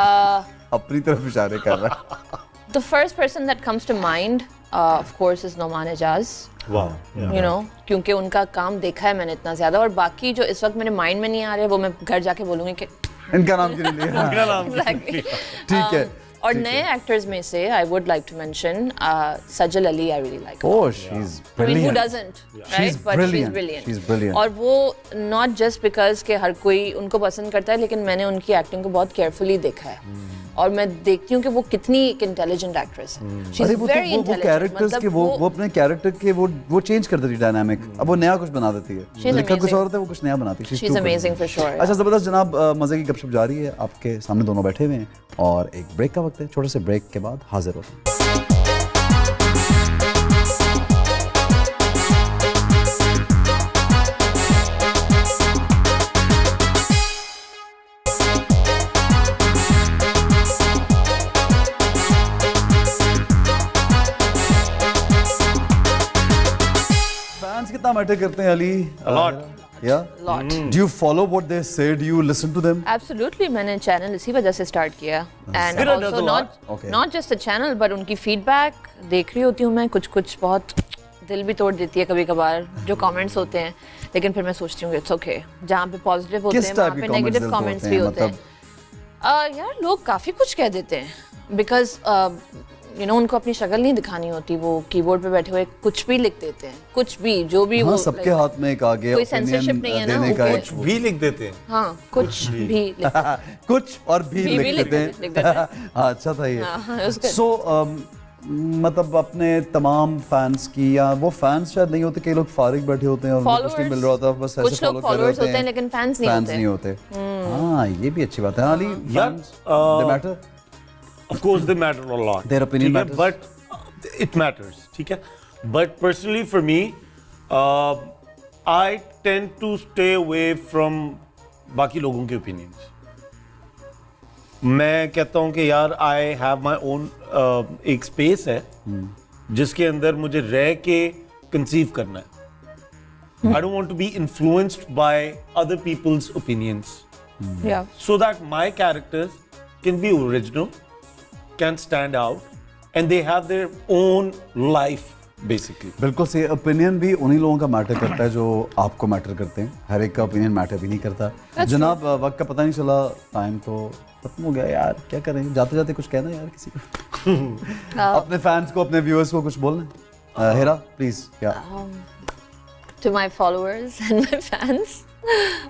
अपनी तरफ इशारे कर रहा। The first person that comes to mind of course is Noman Ejaz. वाह यू नो, क्योंकि उनका काम देखा है मैंने इतना ज्यादा, और बाकी जो इस वक्त मेरे माइंड में नहीं आ रहे वो मैं घर जाके बोलूंगी कि इनका नाम क्यों नहीं लिया, इनका नाम ठीक है। और नए एक्टर्स में से I would like to mention Sajal Ali. I really like, oh she is brilliant, who doesn't right, but she is brilliant, she is brilliant. और वो नॉट जस्ट बिकॉज के हर कोई उनको पसंद करता है, लेकिन मैंने उनकी एक्टिंग को बहुत केयरफुली देखा है और मैं देखती हूँ कि वो कितनी एक इंटेलिजेंट एक्ट्रेस है। She is very intelligent. वो कैरेक्टर्स के वो वो अपने कैरेक्टर के वो वो चेंज कर देती है डायनामिक, अब वो नया कुछ बना देती है, लिखा कुछ और होता है वो कुछ नया बनाती है। She is amazing for sure. अच्छा जबरदस्त जनाब, मजे की गपशप जारी है, आपके सामने दोनों बैठे हुए हैं और एक ब्रेक का वक्त है, छोटे से ब्रेक के बाद हाजिर होते हैं। फैंस कितना मैटर करते हैं Ali? A lot. Yeah? Lot. Mm. Do you follow what they say? Do you listen to them? Absolutely. मैंने channel इसी वजह से start किया, and Good also not okay. not just the channel, but उनकी feedback देख रही होती हूँ मैं, कुछ कुछ बहुत दिल भी तोड़ देती है कभी कभार जो comments होते हैं, लेकिन फिर मैं सोचती हूँ it's okay, जहाँ पे positive होते हैं वहाँ पे negative comments भी होते हैं। यार लोग काफी कुछ कह देते हैं because यू नो उनको अपनी शक्ल नहीं दिखानी होती, वो कीबोर्ड पे बैठे हुए कुछ भी लिख देते हैं, कुछ भी जो भी हाँ, वो सबके हाथ में एक आ गया, कोई सेंसरशिप नहीं है ना, कुछ भी लिख देते हैं। हाँ कुछ भी कुछ और भी लिख देते हैं। अच्छा था ये। सो मतलब अपने तमाम फैंस की, या वो फैंस शायद नहीं होते, कई लोग फारिग बैठे होते हैं और कुछ नहीं मिल रहा होता, बस ऐसे फॉलो कर रहे होते हैं, लेकिन फैंस नहीं होते। हाँ ये भी अच्छी बात है Ali, matter Of course they matter a lot. Their opinion matters. But it matters, ठीक है? But personally for me, uh, I tend to stay away from बाकी लोगों के opinions. मैं कहता हूँ कि यार I have my own uh, एक space है hmm. जिसके अंदर मुझे रह के conceive करना है. Hmm. I don't want to be influenced by other people's opinions. Hmm. Yeah. So that my characters can be original. Can stand out, and they have their own life basically. बिल्कुल सही। Opinion भी उन्हीं लोगों का matter करता है जो आपको मैटर करते हैं, हर एक का ओपिनियन मैटर भी नहीं करता। जनाब वक्त का पता नहीं चला, टाइम तो खत्म हो गया यार, क्या करें? जाते जाते कुछ कहना यार किसी को अपने फैंस को, अपने व्यूअर्स को कुछ बोलना। हेरा प्लीज। क्या to my followers and my fans,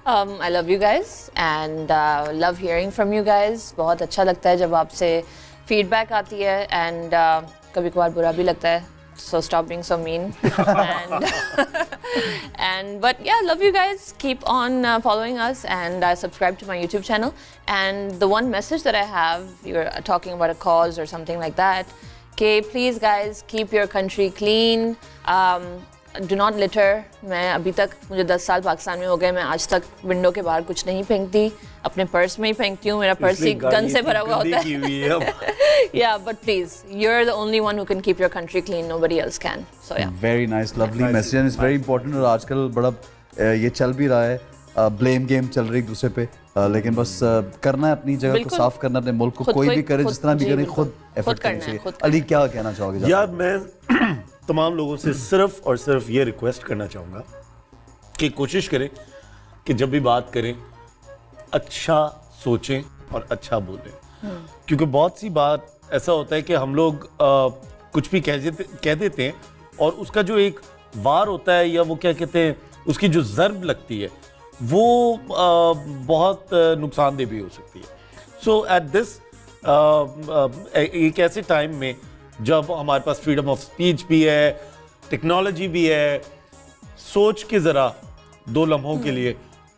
I love you guys and love hearing from you guys. बहुत अच्छा लगता है जब आपसे फीडबैक आती है, एंड uh, कभी कभार बुरा भी लगता है, so stop being so mean and and but yeah love you guys, keep on following us and subscribe to my YouTube channel. And the one message that I have, you are talking about a cause और something like that, के please guys keep your country clean, do not litter. मैं अभी तक, मुझे दस साल पाकिस्तान में हो गए, मैं आज तक विंडो के बाहर कुछ नहीं फेंकती, अपने पर्स में ही फेंकती हूँ। मेरा पर्स ही गन से भरा हुआ होता है। Yeah but please, you are the only one who can keep your country clean, nobody else can. So yeah, very nice, lovely message and it's very important. और आजकल बड़ा ये चल भी रहा है, ब्लेम गेम चल रही दूसरे पे, लेकिन बस करना है अपनी जगह को साफ करना, अपने मुल्क को, कोई भी करे जिस तरह भी करे, खुद एफर्ट करना चाहिए। अली क्या कहना चाहोगे? यार मैं तमाम लोगों से सिर्फ और सिर्फ ये रिक्वेस्ट करना चाहूँगा कि कोशिश करें कि जब भी बात करें अच्छा सोचें और अच्छा बोलें, क्योंकि बहुत सी बात ऐसा होता है कि हम लोग आ, कुछ भी कह देते कह देते हैं और उसका जो एक वार होता है या वो क्या कहते हैं, उसकी जो ज़र्ब लगती है वो आ, बहुत नुकसानदेह भी हो सकती है। सो एट दिस एक ऐसे टाइम में जब हमारे पास फ्रीडम ऑफ स्पीच भी है, टेक्नोलॉजी भी है, सोच के ज़रा दो लम्हों के लिए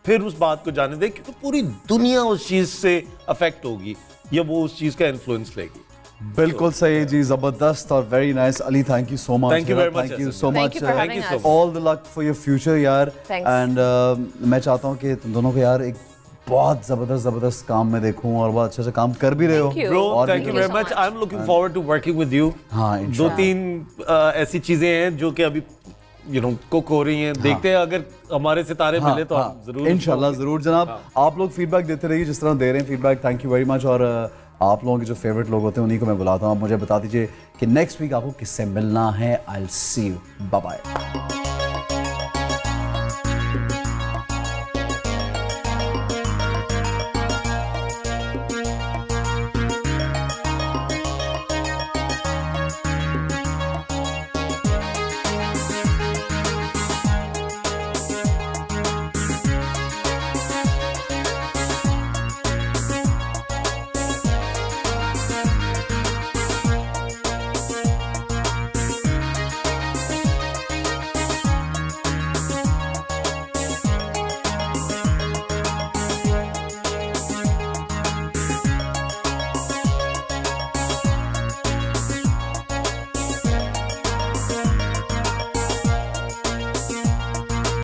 फिर उस बात को जाने दें, क्योंकि पूरी दुनिया उस चीज़ से अफेक्ट होगी या वो उस चीज़ का इन्फ्लुएंस लेगी। बिल्कुल सही जी, जबरदस्त और very nice Ali, thank you so much, thank you very much, thank you so much, thank you so, all the luck for your future यार। एंड uh, मैं चाहता हूँ कि तुम दोनों को यार एक बहुत जबरदस्त जबरदस्त काम में देखूं, और बहुत अच्छे से काम कर भी रहे हो। और thank you very much, I am looking forward to working with you. दो तीन ऐसी चीजें हैं जो कि अभी यू नो कुक हो रही हैं, देखते हैं अगर हमारे सितारे हाँ, मिले तो हाँ, आप जरूर इंशाल्लाह जरूर जनाब हाँ। आप लोग फीडबैक देते रहिए जिस तरह दे रहे हैं feedback, thank you very much. और आप लोगों के जो फेवरेट लोग होते हैं उन्हीं को मैं बुलाता हूँ। आप मुझे बता दीजिए कि नेक्स्ट वीक आपको किससे मिलना है। I will see you, bye bye.